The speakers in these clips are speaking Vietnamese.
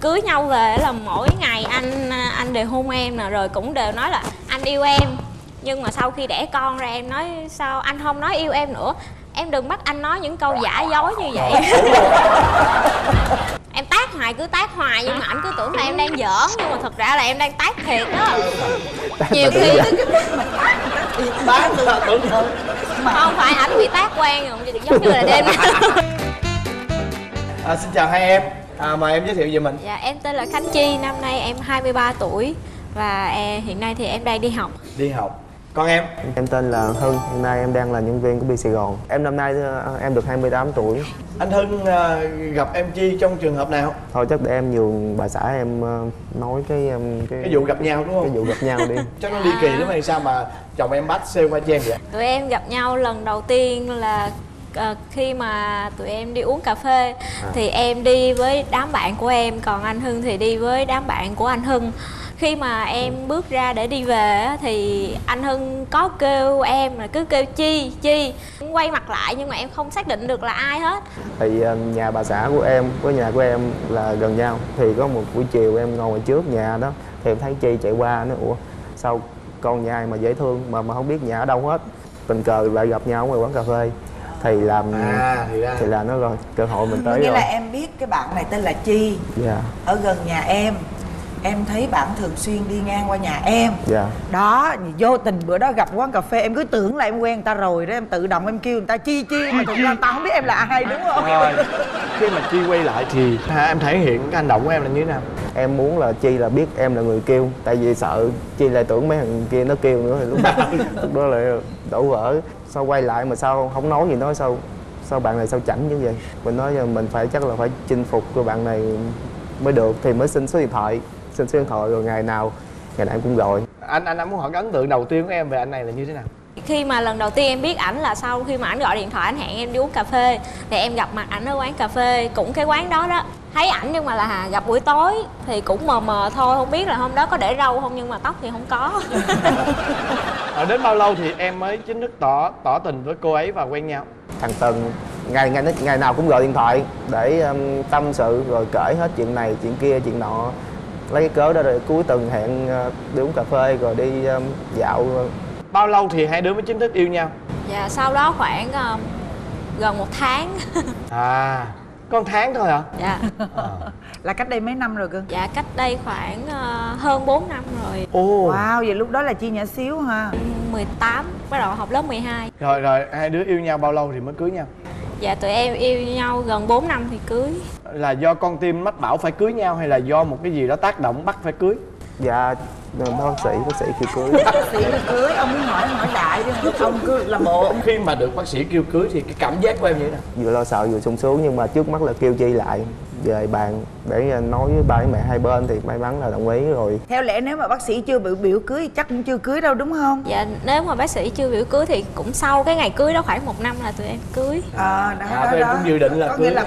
cưới nhau về là mỗi ngày anh đều hôn em nè, rồi cũng đều nói là anh yêu em. Nhưng mà sau khi đẻ con ra em nói sao anh không nói yêu em nữa, em đừng bắt anh nói những câu giả dối như vậy. Em tát hoài cứ tát hoài, nhưng mà anh cứ tưởng là em đang giỡn, nhưng mà thật ra là em đang tát thiệt đó. Nhiều khi không phải ảnh bị tát quen rồi, giống như là đêm. Xin chào hai em, mời em giới thiệu về mình. Dạ em tên là Khánh Chi, năm nay em 23 tuổi và hiện nay thì em đang đi học. Đi học. Còn em? Em tên là Hưng, hiện nay em đang là nhân viên của Big Sài Gòn. Em năm nay em được 28 tuổi. Anh Hưng gặp em Chi trong trường hợp nào? Thôi chắc để em nhường bà xã em nói cái vụ gặp nhau đúng không? Cái vụ gặp nhau đi. Chắc nó ly kỳ lắm hay sao mà chồng em bắt xe qua chen vậy? Tụi em gặp nhau lần đầu tiên là khi mà tụi em đi uống cà phê thì em đi với đám bạn của em, còn anh Hưng thì đi với đám bạn của anh Hưng. Khi mà em bước ra để đi về thì anh Hưng có kêu em là cứ kêu Chi, Chi. Quay mặt lại nhưng mà em không xác định được là ai hết. Thì nhà bà xã của em với nhà của em là gần nhau. Thì có một buổi chiều em ngồi trước nhà đó, thì em thấy Chi chạy qua nói ủa sao con nhà ai mà dễ thương mà không biết nhà ở đâu hết. Tình cờ lại gặp nhau ngoài quán cà phê thì làm thì là nó rồi cơ hội mình tới. Nghĩa rồi là em biết cái bạn này tên là Chi, ở gần nhà em. Em thấy bạn thường xuyên đi ngang qua nhà em. Đó, vô tình bữa đó gặp quán cà phê em cứ tưởng là em quen người ta rồi đó, em tự động em kêu người ta Chi Chi mà thực ra người ta không biết em là ai, đúng không? Khi mà Chi quay lại thì em thể hiện cái hành động của em là như thế nào? Em muốn là Chi là biết em là người kêu, tại vì sợ Chi lại tưởng mấy thằng kia nó kêu nữa thì lúc đó lại đổ vỡ. Sao quay lại mà sao không nói gì, nói sao bạn này sao chảnh như vậy. Mình nói là mình phải chắc là phải chinh phục của bạn này mới được, thì mới xin số điện thoại. Xin số điện thoại rồi ngày nào em cũng gọi. Anh muốn hỏi cái ấn tượng đầu tiên của em về anh này là như thế nào? Khi mà lần đầu tiên em biết ảnh là sau khi mà ảnh gọi điện thoại ảnh hẹn em đi uống cà phê, thì em gặp mặt ảnh ở quán cà phê, cũng cái quán đó đó. Thấy ảnh nhưng mà là gặp buổi tối thì cũng mờ mờ thôi, không biết là hôm đó có để râu không nhưng mà tóc thì không có. Đến bao lâu thì em mới chính thức tỏ tình với cô ấy và quen nhau? Thằng Tần ngày nào cũng gọi điện thoại để tâm sự rồi kể hết chuyện này chuyện kia chuyện nọ. Lấy cái cớ đó rồi cuối tuần hẹn đi uống cà phê rồi đi dạo. Bao lâu thì hai đứa mới chính thức yêu nhau? Dạ sau đó khoảng gần 1 tháng. Con tháng thôi hả? Dạ. Là cách đây mấy năm rồi cơ? Dạ cách đây khoảng hơn 4 năm rồi. Wow, vậy lúc đó là Chi nhỏ xíu ha? 18, bắt đầu học lớp 12. Rồi hai đứa yêu nhau bao lâu thì mới cưới nhau? Dạ tụi em yêu nhau gần 4 năm thì cưới. Là do con tim mách bảo phải cưới nhau hay là do một cái gì đó tác động bắt phải cưới? Dạ bác sĩ kêu cưới. Bác sĩ kêu cưới, ông muốn hỏi đại đi, ông cứ làm bộ. Khi mà được bác sĩ kêu cưới thì cái cảm giác của em như thế nào? Vừa lo sợ vừa sung sướng, nhưng mà trước mắt là kêu Chi lại về bàn để nói với ba với mẹ hai bên thì may mắn là đồng ý rồi. Theo lẽ nếu mà bác sĩ chưa biểu cưới chắc cũng chưa cưới đâu đúng không? Dạ nếu mà bác sĩ chưa biểu cưới thì cũng sau cái ngày cưới đó khoảng 1 năm là tụi em cưới. Tụi em cũng dự định là có nghĩa là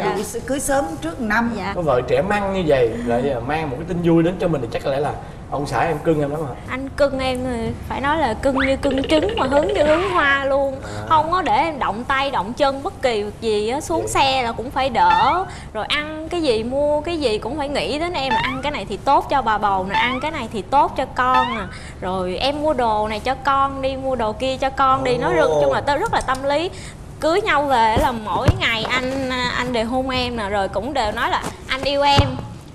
cưới sớm trước 1 năm. Có vợ trẻ măng như vậy lại mang một cái tin vui đến cho mình thì chắc có lẽ là ông xã em cưng em lắm hả? Anh cưng em thì phải nói là cưng như cưng trứng mà hứng như hứng hoa luôn. Không có để em động tay động chân bất kỳ việc gì á, xuống xe là cũng phải đỡ, rồi ăn cái gì mua cái gì cũng phải nghĩ đến em là ăn cái này thì tốt cho bà bầu nè, ăn cái này thì tốt cho con nè, rồi em mua đồ này cho con đi, mua đồ kia cho con đi. Nói chung là rất là tâm lý. Cưới nhau về là mỗi ngày anh đều hôn em nè, rồi cũng đều nói là anh yêu em.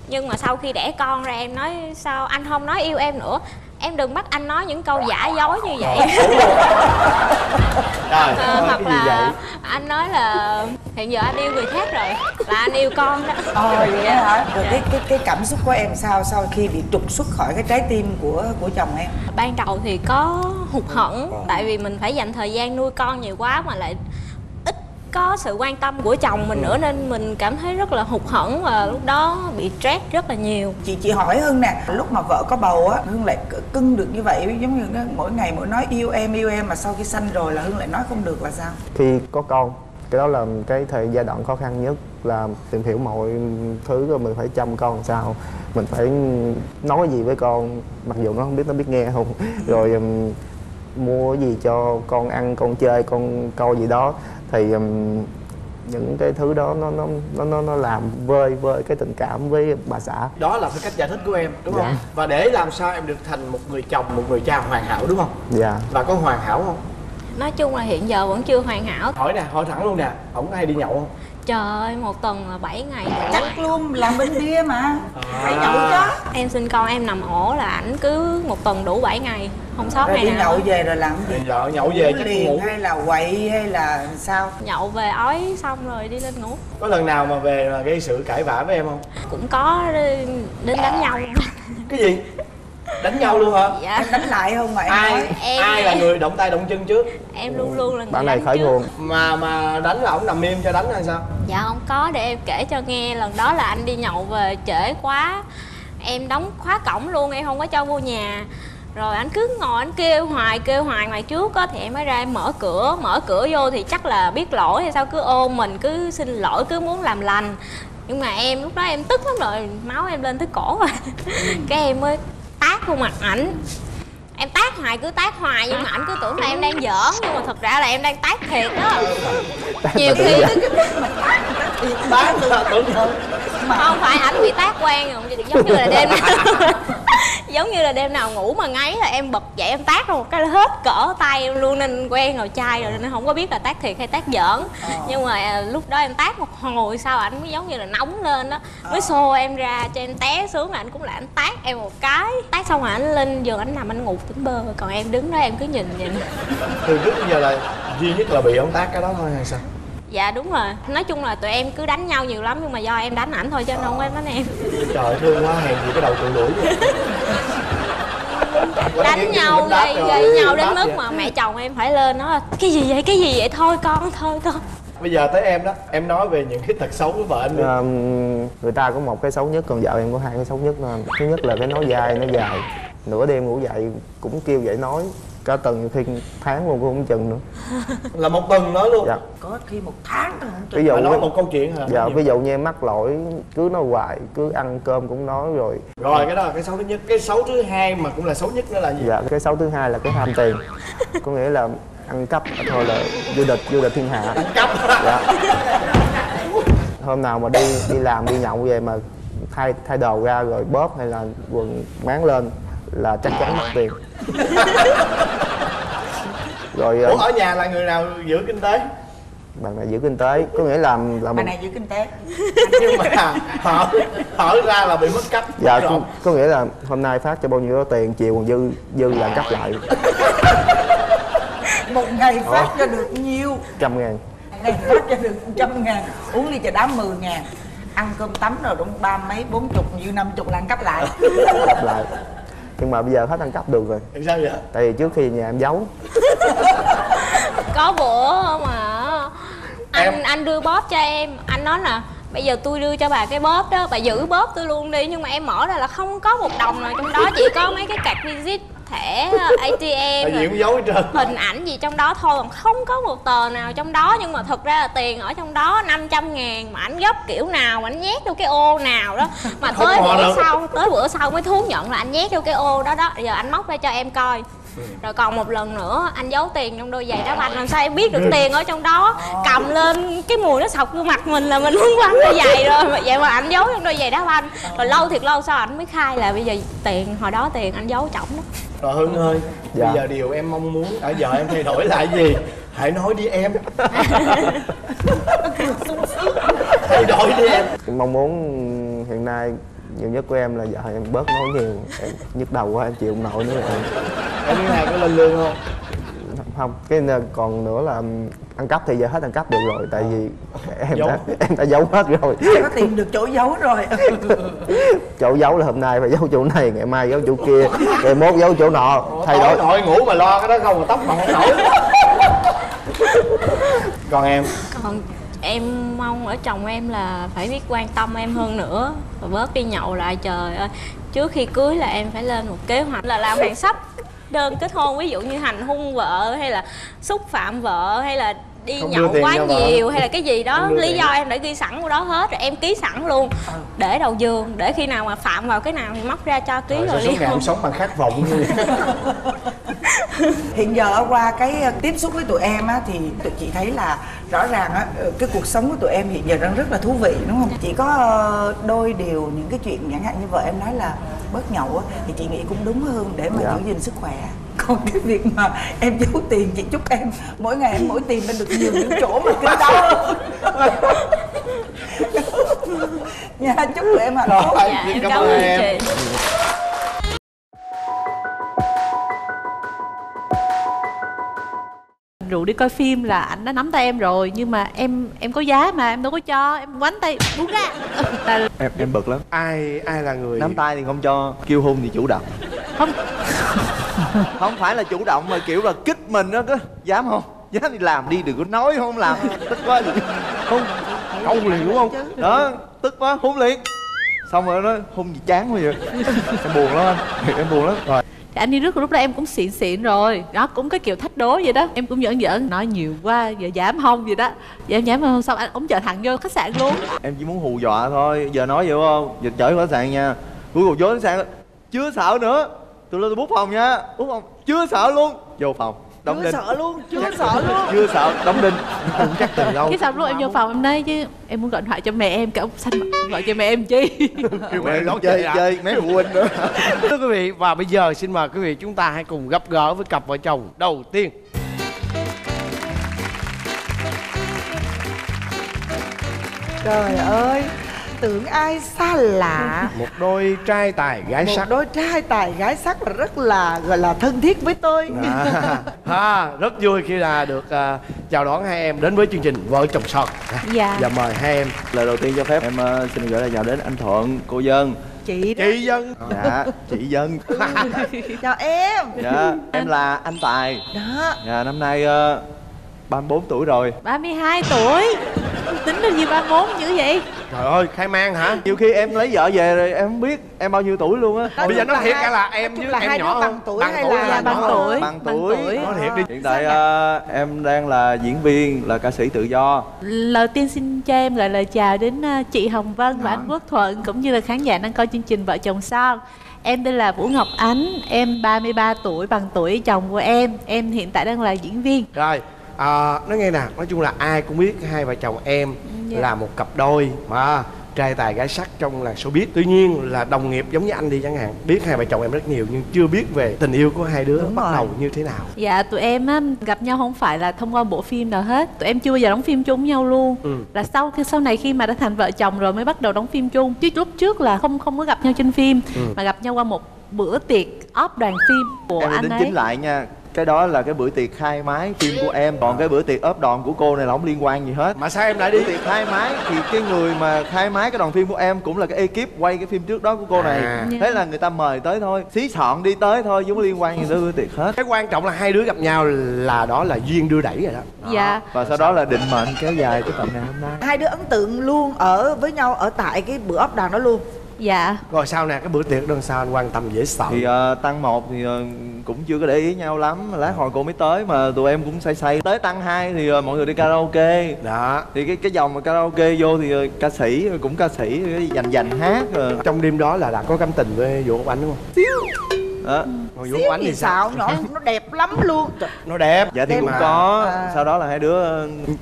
Nhưng mà sau khi đẻ con ra em nói sao anh không nói yêu em nữa, em đừng bắt anh nói những câu giả dối như vậy. Hoặc là anh nói là hiện giờ anh yêu người khác rồi, là anh yêu con đó. Vậy đó hả? Rồi cái cảm xúc của em sao sau khi bị trục xuất khỏi cái trái tim của chồng em? Ban đầu thì có hụt hẫng, tại vì mình phải dành thời gian nuôi con nhiều quá mà lại có sự quan tâm của chồng mình nữa, nên mình cảm thấy rất là hụt hẫng và lúc đó bị stress rất là nhiều. Chị hỏi Hưng nè, lúc mà vợ có bầu á, Hưng lại cưng được như vậy, giống như đó, mỗi ngày mỗi nói yêu em mà sau khi sanh rồi là Hưng lại nói không được là sao? Khi có con, cái đó là cái giai đoạn khó khăn nhất, là tìm hiểu mọi thứ rồi mình phải chăm con làm sao, mình phải nói gì với con mặc dù nó không biết nó biết nghe không, rồi mua gì cho con ăn, con chơi, con câu gì đó. Thì những cái thứ đó nó làm vơi cái tình cảm với bà xã. Đó là cái cách giải thích của em đúng không? Và để làm sao em được thành một người chồng, một người cha hoàn hảo đúng không? Dạ. Và có hoàn hảo không? Nói chung là hiện giờ vẫn chưa hoàn hảo. Hỏi nè, hỏi thẳng luôn nè, ổng có hay đi nhậu không? Trời ơi, một tuần là 7 ngày chắc luôn, làm bên bia mà phải nhậu chứ. Em sinh con em nằm ổ là ảnh cứ một tuần đủ 7 ngày không sót ngày nào. Đi nhậu về rồi làm gì? Nhậu, nhậu về chắc ngủ hay là quậy hay là sao? Nhậu về ói xong rồi đi lên ngủ. Có lần nào mà về mà gây sự cãi vã với em không? Cũng có, đến đánh nhau. Cái gì? Đánh nhau luôn hả? Dạ. Em đánh lại không mà em ai là người động tay động chân trước? Em luôn luôn là người bạn này khởi nguồn. Mà đánh là ổng nằm im cho đánh hay sao? Dạ không có, để em kể cho nghe. Lần đó là anh đi nhậu về trễ quá, em đóng khóa cổng luôn, em không có cho vô nhà. Rồi anh cứ ngồi anh kêu hoài ngoài trước á, thì em mới ra em mở cửa vô thì chắc là biết lỗi hay sao, cứ ôm mình cứ xin lỗi, cứ muốn làm lành. Nhưng mà em lúc đó em tức lắm rồi, máu em lên tới cổ rồi. Cái em mới tát vô mặt ảnh. Em tát hoài nhưng mà ảnh cứ tưởng là em đang giỡn, nhưng mà thật ra là em đang tát thiệt đó. Nhiều khi tát là tưởng thôi. Không phải ảnh bị tát quen rồi, giống như là đêm nào giống như là đêm nào ngủ mà ngáy là em bật dậy em tát rồi một cái hết cỡ tay em luôn, nên quen rồi chai rồi nên không có biết là tát thiệt hay tát giỡn. Nhưng mà lúc đó em tát một hồi sau ảnh mới giống như là nóng lên đó, mới xô em ra cho em té xuống, là ảnh cũng lại ảnh tát em một cái. Tát xong rồi ảnh lên giường ảnh nằm ảnh ngủ tỉnh bơ, còn em đứng đó em cứ nhìn. Từ trước giờ là duy nhất là bị ông tát cái đó thôi hay sao? Dạ đúng rồi, nói chung là tụi em cứ đánh nhau nhiều lắm, nhưng mà do em đánh ảnh thôi chứ anh không có đánh em. Trời thương quá, hèn gì cái đầu tụi đuổi vậy. Đánh nhau gây nhau đến mức mà mẹ chồng em phải lên nói cái gì vậy thôi con, thôi con. Bây giờ tới em đó, em nói về những cái tật xấu của vợ em đi. Người ta có một cái xấu nhất, còn vợ em có hai cái xấu nhất. Thứ nhất là cái nói dai, nó dài, nửa đêm ngủ dậy cũng kêu vậy, nói cả tuần khi tháng luôn cũng không chừng nữa. Là một tuần nói luôn? Dạ. Có khi một tháng nữa không chừng. Ví dụ nói một câu chuyện hả? Dạ, ví dụ như em mắc lỗi cứ nói hoài, cứ ăn cơm cũng nói rồi. Rồi cái đó là cái xấu thứ nhất. Cái xấu thứ hai mà cũng là xấu nhất nữa là gì? Dạ, cái xấu thứ hai là cái tham tiền. Có nghĩa là ăn cắp thôi là du địch thiên hạ. Ăn cắp? Dạ. Hôm nào mà đi làm đi nhậu về mà thay đồ ra rồi bóp hay là quần máng lên là chắc chắn mất tiền. Rồi. Ủa, ở nhà là người nào giữ kinh tế? Bạn này giữ kinh tế, có nghĩa là bạn này giữ kinh tế. Nhưng mà hở ra là bị mất cắp. Dạ, có nghĩa là hôm nay phát cho bao nhiêu đó tiền, chiều còn dư là cắp lại. Một ngày phát cho được nhiêu? 100 ngàn. Ngày phát cho được 100 ngàn, uống ly trà đá 10 ngàn, ăn cơm tắm rồi đúng 30 mấy 40 như 50 là ăn cắp lại. Nhưng mà bây giờ hết ăn cắp được rồi. Tại sao vậy? Tại vì trước khi nhà em giấu. Có bữa mà anh đưa bóp cho em, anh nói là bây giờ tôi đưa cho bà cái bóp đó, bà giữ bóp tôi luôn đi. Nhưng mà em mở ra là không có 1 đồng nào trong đó, chỉ có mấy cái card visit, thẻ ATM rồi, hình ảnh gì trong đó thôi, còn không có 1 tờ nào trong đó. Nhưng mà thật ra là tiền ở trong đó 500 ngàn, mà ảnh gấp kiểu nào mà ảnh nhét vô cái ô nào đó, mà tới bữa sau mới thú nhận là anh nhét vô cái ô đó đó. Giờ anh móc ra cho em coi. Rồi còn một lần nữa anh giấu tiền trong đôi giày đá banh, làm sao em biết được tiền ở trong đó. Cầm lên cái mùi nó sọc vô mặt mình là mình muốn quăng đôi giày rồi, vậy mà anh giấu trong đôi giày đá banh. Rồi lâu thiệt lâu sau anh mới khai là bây giờ tiền hồi đó tiền anh giấu trỏng đó. Rồi Hưng ơi, dạ. Bây giờ điều em mong muốn ở vợ em thay đổi lại gì? Hãy nói đi em. Thay đổi đi em. Mong muốn hiện nay nhiều nhất của em là vợ em bớt nói nhiều, em nhức đầu quá em chịu không nổi nữa. Em như này có lên lương không? Không, cái còn nữa là ăn cắp thì giờ hết ăn cắp được rồi, tại vì em đã giấu hết rồi. Em có tìm được chỗ giấu rồi. Chỗ giấu là hôm nay phải giấu chỗ này, ngày mai giấu chỗ kia, ngày mốt giấu chỗ nọ. Thay đổi nội ngủ mà lo cái đó không là tóc mà không nổi. Còn em? Còn em mong ở chồng em là phải biết quan tâm em hơn nữa và bớt đi nhậu lại. Trời ơi, trước khi cưới là em phải lên một kế hoạch là làm hàng sách đơn kết hôn, ví dụ như hành hung vợ hay là xúc phạm vợ hay là đi không nhậu quá nhiều hay là cái gì đó, lý do em đã ghi sẵn của đó hết rồi, em ký sẵn luôn, để đầu giường, để khi nào mà phạm vào cái nào thì móc ra cho ký rồi đi. Không sống bằng khát vọng. Hiện giờ qua cái tiếp xúc với tụi em á, thì tụi chị thấy là rõ ràng á, cái cuộc sống của tụi em hiện giờ đang rất là thú vị đúng không? Chỉ có đôi điều những cái chuyện chẳng hạn như vợ em nói là bớt nhậu á, thì chị nghĩ cũng đúng hơn để mà giữ gìn sức khỏe. Còn cái việc mà em giấu tiền, chị chúc em mỗi ngày em mỗi tiền nên được nhiều những chỗ mà cứ đau. Nha, chúc tụi em hạnh phúc. Dạ, em cảm ơn chị. Rượu đi coi phim là ảnh đã nắm tay em rồi, nhưng mà em có giá mà em đâu có cho, em quánh tay buông ra. Em bực lắm. Ai là người nắm tay thì không cho, kêu hôn thì chủ động. Không phải là chủ động mà kiểu là kích mình đó, cứ dám không? Dám đi làm đi, đừng có nói không làm. Tức quá liền. Không liền đúng không? Đó, tức quá hôn liền. Xong rồi nó hôn gì chán quá vậy. Em buồn lắm anh, em buồn lắm. Rồi anh đi rước lúc đó em cũng xịn rồi đó, cũng cái kiểu thách đố vậy đó, em cũng giỡn nói nhiều quá giờ giảm không gì đó, giờ em giảm không xong anh ống chở thẳng vô khách sạn luôn. Em chỉ muốn hù dọa thôi, giờ nói vậy không giờ chở vô khách sạn nha, cuối cùng vô khách sạn chưa sợ nữa, tụi lên tôi bút phòng nha, bút phòng chưa sợ luôn, vô phòng đóng đinh, chưa sợ đóng đinh cũng chắc từ lâu. Cái xong lúc em vô phòng em nói chứ em muốn gọi điện thoại cho mẹ em, cả ông xanh gọi cho mẹ em chi, kêu mẹ lót chơi mấy phụ huynh nữa. Thưa quý vị, và bây giờ xin mời quý vị chúng ta hãy cùng gặp gỡ với cặp vợ chồng đầu tiên. Trời ơi, tưởng ai xa lạ. Một đôi trai tài gái sắc. Một đôi trai tài gái sắc và rất là gọi là thân thiết với tôi. Rất vui khi là được chào đón hai em đến với chương trình Vợ Chồng Son. Dạ. Và mời hai em. Lời đầu tiên cho phép em xin gửi lời chào đến anh Thuận, cô Dân. Chị Dân. Dạ, chị Dân. Chào em. Dạ, em là anh Tài. Đó. Dạ, năm nay 34 tuổi rồi. 32 tuổi. Tính bao nhiêu 34 dữ vậy? Trời ơi, khai mang hả? Nhiều khi em lấy vợ về rồi em không biết em bao nhiêu tuổi luôn á. Bây giờ nói thiệt cả là em với em nhỏ bằng tuổi hay là bằng tuổi. Nói thiệt đi. Hiện tại em đang là diễn viên, là ca sĩ tự do. Lời tiên xin cho em gửi lời chào đến chị Hồng Vân và anh Quốc Thuận, cũng như là khán giả đang coi chương trình Vợ Chồng Son. Em tên là Vũ Ngọc Ánh, em 33 tuổi, bằng tuổi chồng của em. Em hiện tại đang là diễn viên. Rồi. Nói nghe nè, nói chung là ai cũng biết hai vợ chồng em là một cặp đôi mà trai tài gái sắc trong làng showbiz. Tuy nhiên là đồng nghiệp giống như anh đi chẳng hạn, biết hai vợ chồng em rất nhiều nhưng chưa biết về tình yêu của hai đứa bắt đầu như thế nào. Dạ, tụi em á, gặp nhau không phải là thông qua bộ phim nào hết. Tụi em chưa bao giờ đóng phim chung với nhau luôn. Là sau này khi mà đã thành vợ chồng rồi mới bắt đầu đóng phim chung. Chứ lúc trước là không có gặp nhau trên phim, mà gặp nhau qua một bữa tiệc off đoàn phim của anh ấy. Em tính lại nha, cái đó là cái bữa tiệc khai mái phim của em, còn cái bữa tiệc ốp đòn của cô này là không liên quan gì hết. Mà sao em lại đi tiệc khai mái? Thì cái người mà khai mái cái đoàn phim của em cũng là cái ekip quay cái phim trước đó của cô này. Thế là người ta mời tới thôi, xí xọn đi tới thôi, chứ không liên quan gì tới bữa tiệc hết. Cái quan trọng là hai đứa gặp nhau là đó là duyên đưa đẩy rồi đó. Dạ. Và sau đó là định mệnh kéo dài tới tận ngày hôm nay. Hai đứa ấn tượng luôn ở với nhau ở tại cái bữa ốp đòn đó luôn. Dạ. Rồi sau nè, cái bữa tiệc đơn sao anh quan tâm dễ sợ? Thì tăng 1 thì cũng chưa có để ý nhau lắm. Lát hồi cô mới tới mà tụi em cũng say. Tới tăng 2 thì mọi người đi karaoke. Đó. Thì cái dòng mà karaoke vô thì ca sĩ, cũng ca sĩ, dành hát. Trong đêm đó là đã có cảm tình với Vũ Ngọc Ánh đúng không? Đó. Còn Vũ Ngọc Ánh thì sao? Nó đẹp lắm luôn. Nó đẹp. Dạ thì cũng có. Sau đó là hai đứa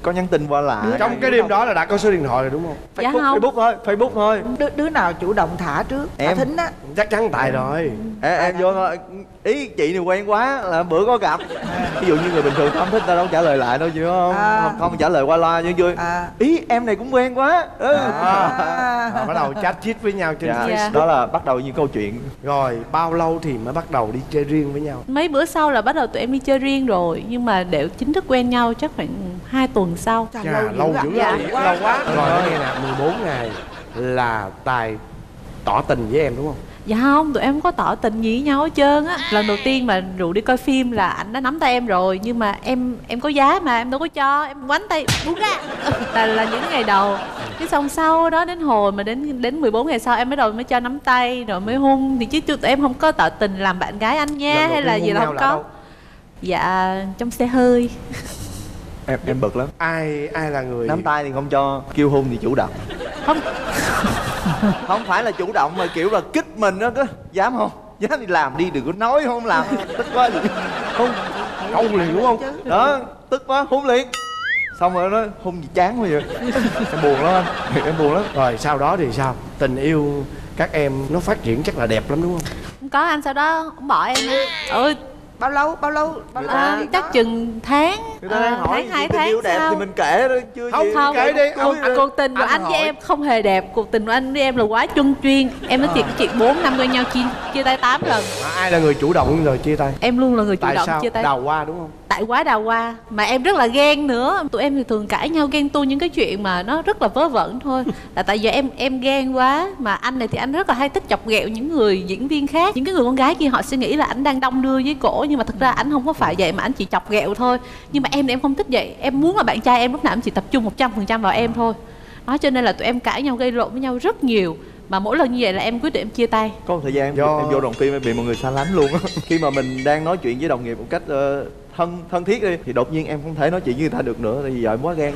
có nhắn tin qua lại. Trong cái đêm đó là đã có số điện thoại rồi đúng không? Dạ không. Facebook thôi. Đứa nào chủ động thả trước? Em. Thính á. Chắc chắn Tài rồi. Em vô thôi. Ý chị này quen quá là bữa có gặp. Ví dụ như người bình thường không thích ta đâu trả lời lại đâu chứ không? Không trả lời qua loa như vui. Ý em này cũng quen quá. Bắt đầu chat chít với nhau trên Facebook. Đó là bắt đầu những câu chuyện. Rồi bao lâu thì mới bắt đầu đi chơi riêng với nhau? Mấy bữa sau là bắt đầu tụi em đi chơi riêng rồi, nhưng mà để chính thức quen nhau chắc khoảng 2 tuần sau. Chà, lâu dữ lắm, lâu quá. Rồi nói nghe nè, 14 ngày là Tài tỏ tình với em đúng không? Dạ không, tụi em không có tỏ tình gì với nhau hết trơn á. Lần đầu tiên mà rượu đi coi phim là ảnh đã nắm tay em rồi, nhưng mà em có giá mà em đâu có cho, em quánh tay buông ra. Là những ngày đầu. Cái xong sau đó đến hồi mà đến 14 ngày sau em mới cho nắm tay rồi mới hôn, thì chứ tụi em không có tỏ tình làm bạn gái anh nha hay là gì là không có. Dạ, trong xe hơi. Em bực lắm. Ai là người nắm tay thì không cho, kêu hôn thì chủ động. Không không phải là chủ động mà kiểu là kích mình đó, đó. Dám không? Dám đi làm đi, đừng có nói không làm. Tức quá liền. Không liền đúng không? Đó, tức quá hôn liền. Xong rồi nó hôn gì chán quá vậy. Em buồn lắm anh. Em buồn lắm. Rồi sau đó thì sao? Tình yêu các em nó phát triển chắc là đẹp lắm đúng không? Không có anh, sau đó cũng bỏ em. Ơi bao lâu chắc chừng tháng, tháng 2 tháng sau. Đẹp thì mình kể đó, chưa không, gì không, kể đi. Cuộc tình của anh với em không hề đẹp, cuộc tình của anh với em là quá chung chuyên. Em nói chuyện chuyện 4 năm quen nhau chia tay 8 lần. Ai là người chủ động rồi chia tay? Em luôn là người chủ động chia tay. Đào hoa đúng không? Tại quá đào hoa mà em rất là ghen nữa. Tụi em thì thường cãi nhau ghen tu những cái chuyện mà nó rất là vớ vẩn thôi. Là tại giờ em ghen quá, mà anh này thì anh rất là hay thích chọc ghẹo những người diễn viên khác. Những cái người con gái kia họ suy nghĩ là anh đang đong đưa với cổ, nhưng mà thật ra anh không có phải vậy, mà anh chỉ chọc ghẹo thôi. Nhưng mà em thì em không thích vậy, em muốn là bạn trai em lúc nào em chỉ tập trung 100% vào em thôi. Đó, cho nên là tụi em cãi nhau gây lộn với nhau rất nhiều. Mà mỗi lần như vậy là em quyết định em chia tay. Có một thời gian em vô đoàn phim em bị mọi người xa lánh luôn á. Khi mà mình đang nói chuyện với đồng nghiệp một cách thân thiết đi, thì đột nhiên em không thể nói chuyện với người ta được nữa, tại vì giờ em quá ghen.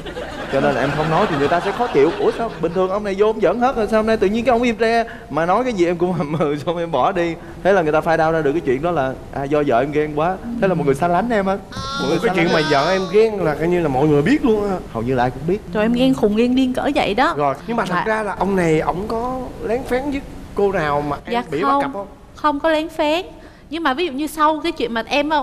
Cho nên là em không nói thì người ta sẽ khó chịu. Ủa sao bình thường ông này vô ông giỡn hết rồi, sao hôm nay tự nhiên cái ông im re mà nói cái gì em cũng hầm hừ, xong em bỏ đi. Thế là người ta phai đau ra được cái chuyện đó là do vợ em ghen quá. Thế là mọi người xa lánh em á. Cái chuyện mà vợ em ghen là coi như là mọi người biết luôn á, hầu như là ai cũng biết. Rồi em ghen khùng ghen điên cỡ vậy đó. Rồi nhưng mà thật ra là ông này ổng có lén phén với cô nào mà em bị bắt cặp không? Không có lén phén. Nhưng mà ví dụ như sau cái chuyện mà em và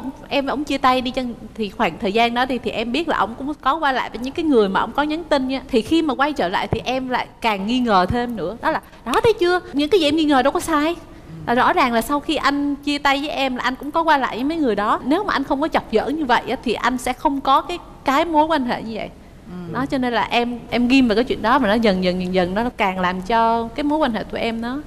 ông chia tay đi chăng thì khoảng thời gian đó thì em biết là ông cũng có qua lại với những cái người mà ông có nhắn tin nha. Thì khi mà quay trở lại thì em lại càng nghi ngờ thêm nữa. Đó là đó thấy chưa, những cái gì em nghi ngờ đâu có sai. Là rõ ràng là sau khi anh chia tay với em là anh cũng có qua lại với mấy người đó. Nếu mà anh không có chọc giỡn như vậy thì anh sẽ không có cái mối quan hệ như vậy. Đó, cho nên là em ghim vào cái chuyện đó mà nó dần dần nó càng làm cho cái mối quan hệ tụi em nó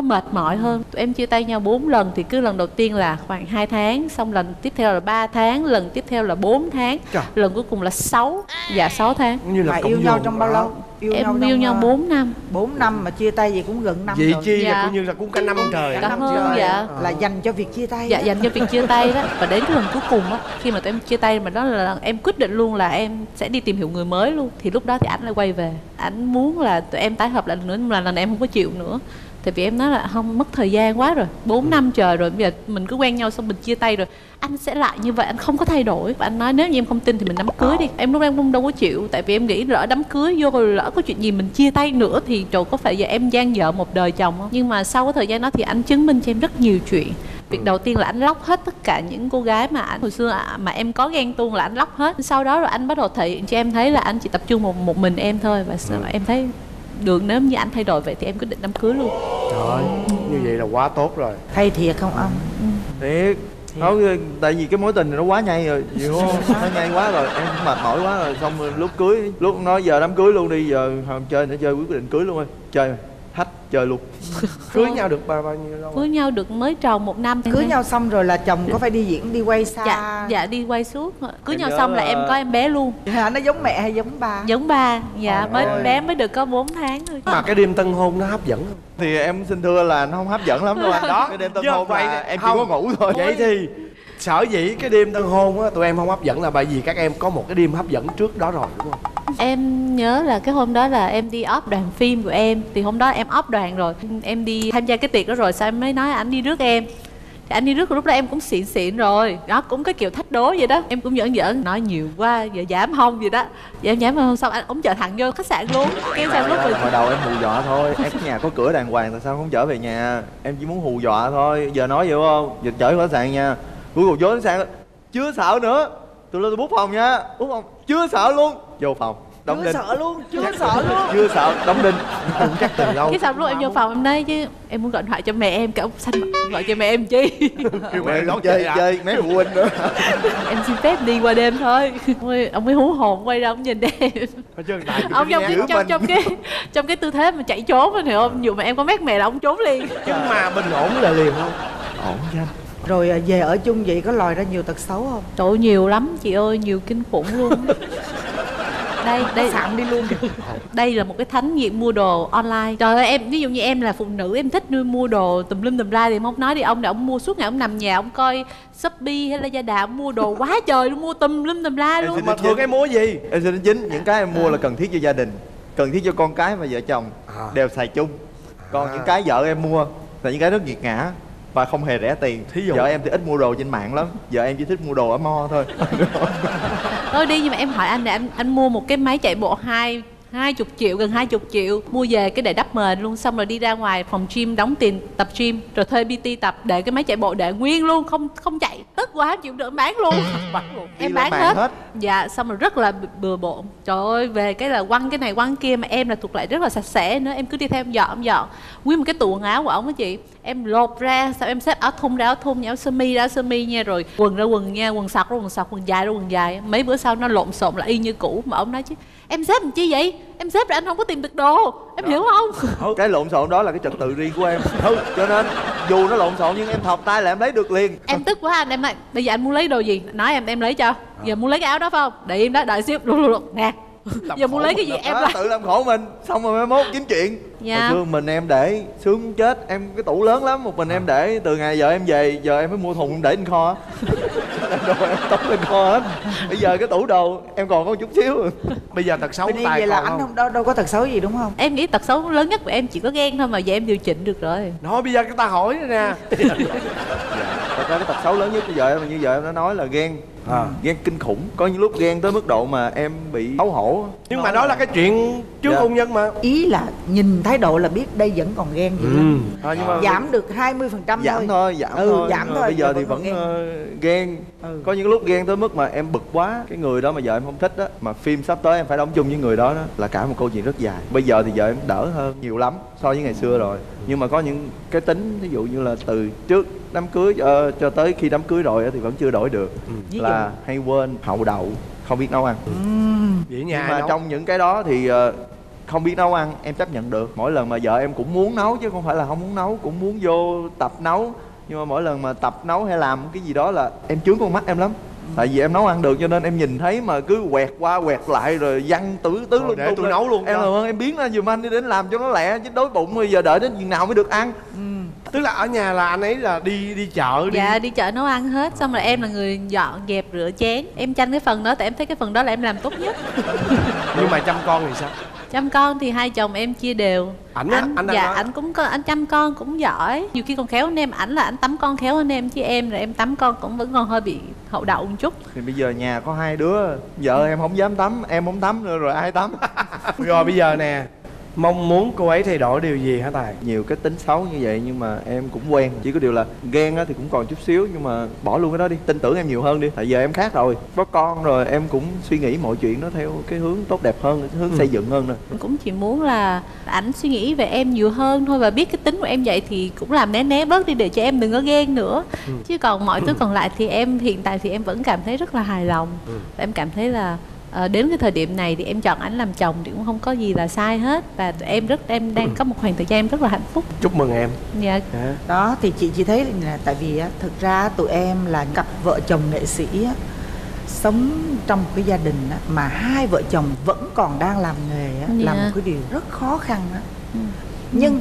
mệt mỏi hơn. Tụi em chia tay nhau 4 lần thì cứ lần đầu tiên là khoảng 2 tháng, xong lần tiếp theo là 3 tháng, lần tiếp theo là 4 tháng. Trời. Lần cuối cùng là 6. Dạ 6 tháng. Như là yêu nhau trong bao lâu? Em yêu nhau 4 năm. 4 năm mà chia tay vậy cũng gần 5 vậy rồi. Vậy chi là cũng như là cũng cả năm trời. Cả năm hơn, dạ. Là dành cho việc chia tay. Dạ đó. Dành cho việc chia tay đó. Và đến cái lần cuối cùng á, khi mà tụi em chia tay mà đó là em quyết định luôn là em sẽ đi tìm hiểu người mới luôn. Thì lúc đó thì ảnh lại quay về. Ảnh muốn là tụi em tái hợp lại nữa, nhưng mà lần này em không có chịu nữa. Tại vì em nói là không, mất thời gian quá rồi, 4 năm trời rồi, bây giờ mình cứ quen nhau xong mình chia tay rồi anh sẽ lại như vậy, anh không có thay đổi. Và anh nói nếu như em không tin thì mình đám cưới đi. Em lúc đó em cũng đâu có chịu, tại vì em nghĩ lỡ đám cưới vô rồi lỡ có chuyện gì mình chia tay nữa thì trời, có phải giờ em gian vợ một đời chồng không? Nhưng mà sau cái thời gian đó thì anh chứng minh cho em rất nhiều chuyện. Việc đầu tiên là anh lóc hết tất cả những cô gái mà anh hồi xưa mà em có ghen tuông là anh lóc hết. Sau đó rồi anh bắt đầu thể hiện cho em thấy là anh chỉ tập trung một mình em thôi. Và em thấy được, nếu như anh thay đổi vậy thì em quyết định đám cưới luôn. Trời ơi, như vậy là quá tốt rồi. Hay thiệt không ông? Thiệt. Tại vì cái mối tình này nó quá nhây rồi, hiểu không? Nó nhây quá rồi, em mệt mỏi quá rồi. Xong rồi, lúc cưới, lúc nói giờ đám cưới luôn đi, giờ không chơi nữa, chơi quyết định cưới luôn ơi. Chơi thách chơi luôn. Cưới nhau được bao nhiêu lâu? Cưới nhau được mới tròn 1 năm. Cưới nhau xong rồi là chồng có phải đi diễn, đi quay xa? Dạ đi quay suốt. Cưới nhau xong là em có em bé luôn. Nó giống mẹ hay giống ba? Giống ba. Dạ bé mới được có 4 tháng thôi. Mà cái đêm tân hôn nó hấp dẫn không? Thì em xin thưa là nó không hấp dẫn lắm đâu. Đó, cái đêm tân hôn là em chỉ có ngủ thôi. Vậy thì sở dĩ cái đêm tân hôn á tụi em không hấp dẫn là bởi vì các em có một cái đêm hấp dẫn trước đó rồi đúng không? Em nhớ là cái hôm đó là em đi off đoàn phim của em. Thì hôm đó em off đoàn rồi, em đi tham gia cái tiệc đó rồi, sao em mới nói anh đi rước em. Thì anh đi rước, lúc đó em cũng xịn rồi. Đó, cũng cái kiểu thách đố vậy đó. Em cũng giỡn, nói nhiều quá, giờ giảm không gì đó. Giờ em giảm không, xong anh cũng chở thẳng vô khách sạn luôn. Em sao lúc hồi đầu em hù dọa thôi. Em cái nhà có cửa đàng hoàng, tại sao không chở về nhà? Em chỉ muốn hù dọa thôi. Giờ nói vậy không? Giờ chở vô khách sạn nha. Cuối cùng vô khách sạn, chưa sợ nữa. Tụi nó tôi bút phòng nha. Bút phòng, chưa sợ luôn. Vô phòng. Chưa sợ luôn đóng đinh cũng chắc từ lâu. Cái xong lúc em vô phòng em nói chứ em muốn gọi điện thoại cho mẹ em, cả ông xanh gọi cho mẹ em chi. Kêu mẹ lót chơi mấy phụ huynh nữa. Em xin phép đi qua đêm thôi. Ông mới hú hồn quay ra ông nhìn em. Ông trong cái tư thế mà chạy trốn á, hiểu không? Dù mà em có mét mẹ là ông trốn liền. Nhưng mà bình ổn là liền không? Ổn chứ. Rồi về ở chung vậy có lòi ra nhiều tật xấu không? Trời ơi, nhiều lắm chị ơi, nhiều kinh khủng luôn. Đây sẵn đi luôn. Đây là một cái thánh nghiệm mua đồ online. Trời ơi, em ví dụ như em là phụ nữ, em thích nuôi mua đồ tùm lum tùm la thì em không nói đi, ông này ông mua suốt ngày, ông nằm nhà ông coi Shopee hay là Lazada, ông mua đồ quá trời luôn, mua tùm lum tùm la luôn. Mà thường em mua gì? Em sẽ đến dính những cái em mua là cần thiết cho gia đình, cần thiết cho con cái và vợ chồng đều xài chung. Còn những cái vợ em mua là những cái rất nghiệt ngã và không hề rẻ tiền. Thí dụ vợ em thì ít mua đồ trên mạng lắm, vợ em chỉ thích mua đồ ở mall thôi. Thôi đi, nhưng mà em hỏi anh là anh mua một cái máy chạy bộ 20 triệu, gần 20 triệu mua về cái để đắp mền luôn, xong rồi đi ra ngoài phòng gym đóng tiền tập gym rồi thuê PT tập, để cái máy chạy bộ để nguyên luôn, không chạy, tức quá chịu đỡ, bán luôn. Em bán hết. Dạ, xong rồi rất là bừa bộn. Trời ơi, về cái là quăng cái này quăng kia, mà em là thuộc lại rất là sạch sẽ nữa, em cứ đi theo em dọn nguyên một cái tủ quần áo của ổng á chị, em lột ra, sao em xếp áo thun ra áo thun, áo sơ mi ra áo sơ mi nha, rồi quần ra quần nha, quần sọc ra quần sọc, quần dài ra quần dài. Mấy bữa sau nó lộn xộn là y như cũ, mà ổng nói chứ em xếp làm chi vậy, em xếp là anh không có tìm được đồ em hiểu không? Cái lộn xộn đó là cái trật tự riêng của em, cho nên dù nó lộn xộn nhưng em thọc tay là em lấy được liền. Em tức quá anh, em nói bây giờ anh muốn lấy đồ gì nói em lấy cho, giờ muốn lấy cái áo đó phải không, để im đó đợi xíu nè, giờ muốn lấy cái gì em lại tự làm khổ mình, xong rồi mai mốt kiếm chuyện. Hồi xưa mình em để sướng chết, em cái tủ lớn lắm, một mình em để từ ngày giờ em về giờ em mới mua thùng em để lên kho. Đồ em tống lên kho hết, bây giờ cái tủ đồ em còn có chút xíu. Bây giờ tật xấu bên tay vậy là anh không đâu có tật xấu gì đúng không? Em nghĩ tật xấu lớn nhất của em chỉ có ghen thôi, mà giờ em điều chỉnh được rồi. Nói bây giờ người ta hỏi nè. Thật ra cái tật xấu lớn nhất bây giờ em, như giờ em đã nói là ghen. Ghen kinh khủng, có những lúc ghen tới mức độ mà em bị xấu hổ. Nhưng mà đó là cái chuyện trước hôn nhân mà. Ý là nhìn thái độ là biết đây vẫn còn ghen vậy lắm. Giảm được 20% thôi. Giảm thôi. Bây giờ thì vẫn ghen. Có những lúc ghen tới mức mà em bực quá, cái người đó mà giờ em không thích á, mà phim sắp tới em phải đóng chung với người đó, đó là cả một câu chuyện rất dài. Bây giờ thì giờ em đỡ hơn nhiều lắm so với ngày xưa rồi. Nhưng mà có những cái tính, ví dụ như là từ trước đám cưới cho tới khi đám cưới rồi thì vẫn chưa đổi được. Là hay quên, hậu đậu, không biết nấu ăn. Nhưng mà trong những cái đó thì không biết nấu ăn em chấp nhận được. Mỗi lần mà vợ em cũng muốn nấu chứ không phải là không muốn nấu, cũng muốn vô tập nấu. Nhưng mà mỗi lần mà tập nấu hay làm cái gì đó là em chướng con mắt em lắm. Tại vì em nấu ăn được cho nên em nhìn thấy mà cứ quẹt qua quẹt lại rồi văng tứ luôn. Để tôi nấu luôn em hơn, em biến ra giùm anh đi, đến làm cho nó lẹ chứ đói bụng bây giờ đợi đến chừng nào mới được ăn. Tức là ở nhà là anh ấy là đi chợ đi. Dạ, đi chợ nấu ăn hết, xong rồi em là người dọn dẹp rửa chén. Em tranh cái phần đó tại em thấy cái phần đó là em làm tốt nhất. Nhưng mà chăm con thì sao? Chăm con thì hai chồng em chia đều. Ảnh cũng có, ảnh chăm con cũng giỏi, nhiều khi còn khéo hơn em. Ảnh là ảnh tắm con khéo hơn em, chứ em là em tắm con cũng vẫn còn hơi bị hậu đậu một chút. Thì bây giờ nhà có hai đứa, vợ em không dám tắm, em không tắm nữa rồi ai tắm? Rồi bây giờ nè, mong muốn cô ấy thay đổi điều gì hả Tài? Nhiều cái tính xấu như vậy nhưng mà em cũng quen. Chỉ có điều là ghen thì cũng còn chút xíu, nhưng mà bỏ luôn cái đó đi, tin tưởng em nhiều hơn đi. Tại giờ em khác rồi, có con rồi, em cũng suy nghĩ mọi chuyện nó theo cái hướng tốt đẹp hơn, cái hướng xây dựng hơn nè. Cũng chỉ muốn là ảnh suy nghĩ về em nhiều hơn thôi, và biết cái tính của em vậy thì cũng làm né bớt đi để cho em đừng có ghen nữa. Chứ còn mọi thứ còn lại thì em hiện tại thì em vẫn cảm thấy rất là hài lòng. Em cảm thấy là đến cái thời điểm này thì em chọn ảnh làm chồng thì cũng không có gì là sai hết, và em đang có một khoảng thời gian em rất là hạnh phúc. Chúc mừng em. Dạ. Đó thì chị thấy là tại vì thực ra tụi em là cặp vợ chồng nghệ sĩ sống trong một cái gia đình mà hai vợ chồng vẫn còn đang làm nghề là một cái điều rất khó khăn. Nhưng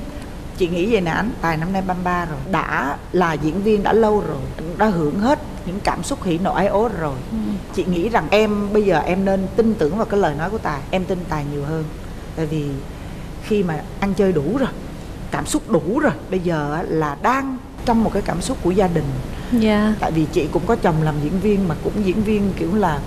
chị nghĩ về nè, anh Tài năm nay 33 rồi, đã là diễn viên đã lâu rồi, đã hưởng hết những cảm xúc hỉ nộ ái ố rồi. Chị nghĩ rằng em bây giờ em nên tin tưởng vào cái lời nói của Tài, em tin Tài nhiều hơn. Tại vì khi mà ăn chơi đủ rồi, cảm xúc đủ rồi, bây giờ là đang trong một cái cảm xúc của gia đình. Tại vì chị cũng có chồng làm diễn viên, mà cũng diễn viên kiểu là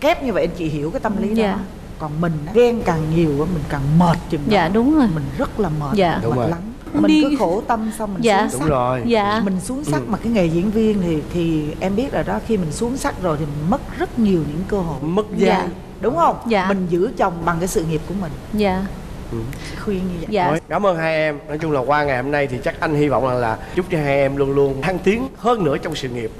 kép như vậy, chị hiểu cái tâm lý đó. Còn mình ghen càng nhiều mình càng mệt chừng đó. Đúng rồi, mình rất là mệt, mệt lắm. Mình cứ khổ tâm xong mình xuống sắc. Mình xuống sắc mà cái nghề diễn viên thì em biết rồi đó, khi mình xuống sắc rồi thì mình mất rất nhiều những cơ hội, mất gia đúng không? Mình giữ chồng bằng cái sự nghiệp của mình. Khuyên như vậy. Cảm ơn hai em. Nói chung là qua ngày hôm nay thì chắc anh hy vọng là chúc cho hai em luôn luôn thăng tiến hơn nữa trong sự nghiệp.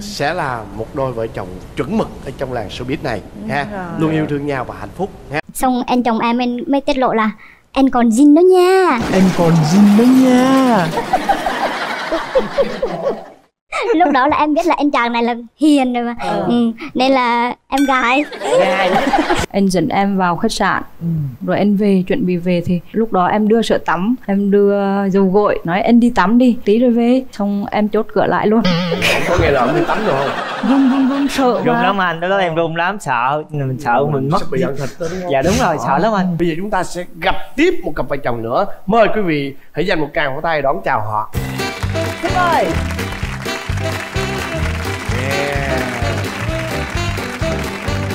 Sẽ là một đôi vợ chồng chuẩn mực ở trong làng showbiz này ha, luôn yêu thương nhau và hạnh phúc ha. Xong anh chồng em mới tiết lộ là anh còn zin đó nha. Lúc đó là em biết là anh chàng này là hiền rồi mà. Nên là em gái. Anh dẫn em vào khách sạn, rồi anh về, chuẩn bị về thì lúc đó em đưa sữa tắm, em đưa dầu gội, nói anh đi tắm đi, tí rồi về. Xong em chốt cửa lại luôn. Có nghe là ông đi tắm rồi không? Run sợ run lắm anh, đó em run lắm, sợ. Mình sợ mình mất bị giận thịt. Dạ đúng rồi, sợ lắm anh. Bây giờ chúng ta sẽ gặp tiếp một cặp vợ chồng nữa. Mời quý vị hãy dành một tràng pháo tay đón chào họ. Xin mời.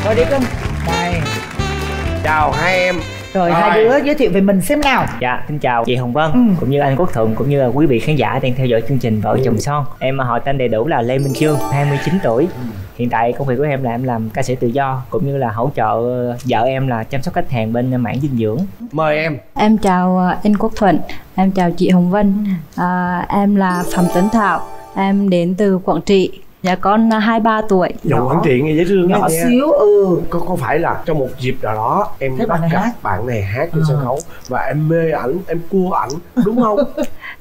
Ngồi đi cưng. Đây. Chào hai em. Rồi hai đứa giới thiệu về mình xem nào. Dạ, xin chào chị Hồng Vân cũng như anh Quốc Thuận cũng như là quý vị khán giả đang theo dõi chương trình Vợ Chồng Son. Em họ tên đầy đủ là Lê Minh Trương, 29 tuổi. Hiện tại công việc của em làm ca sĩ tự do cũng như là hỗ trợ vợ em là chăm sóc khách hàng bên mảng dinh dưỡng. Mời em. Em chào anh Quốc Thuận, em chào chị Hồng Vân. Em là Phạm Tấn Thảo, em đến từ Quảng Trị. Dạ con 23 tuổi. Dòng Quảng Trị nghe dễ thương nhỏ xíu. Có phải là trong một dịp nào đó em bắt gặp bạn này hát trên sân khấu và em mê ảnh, em cua ảnh đúng không?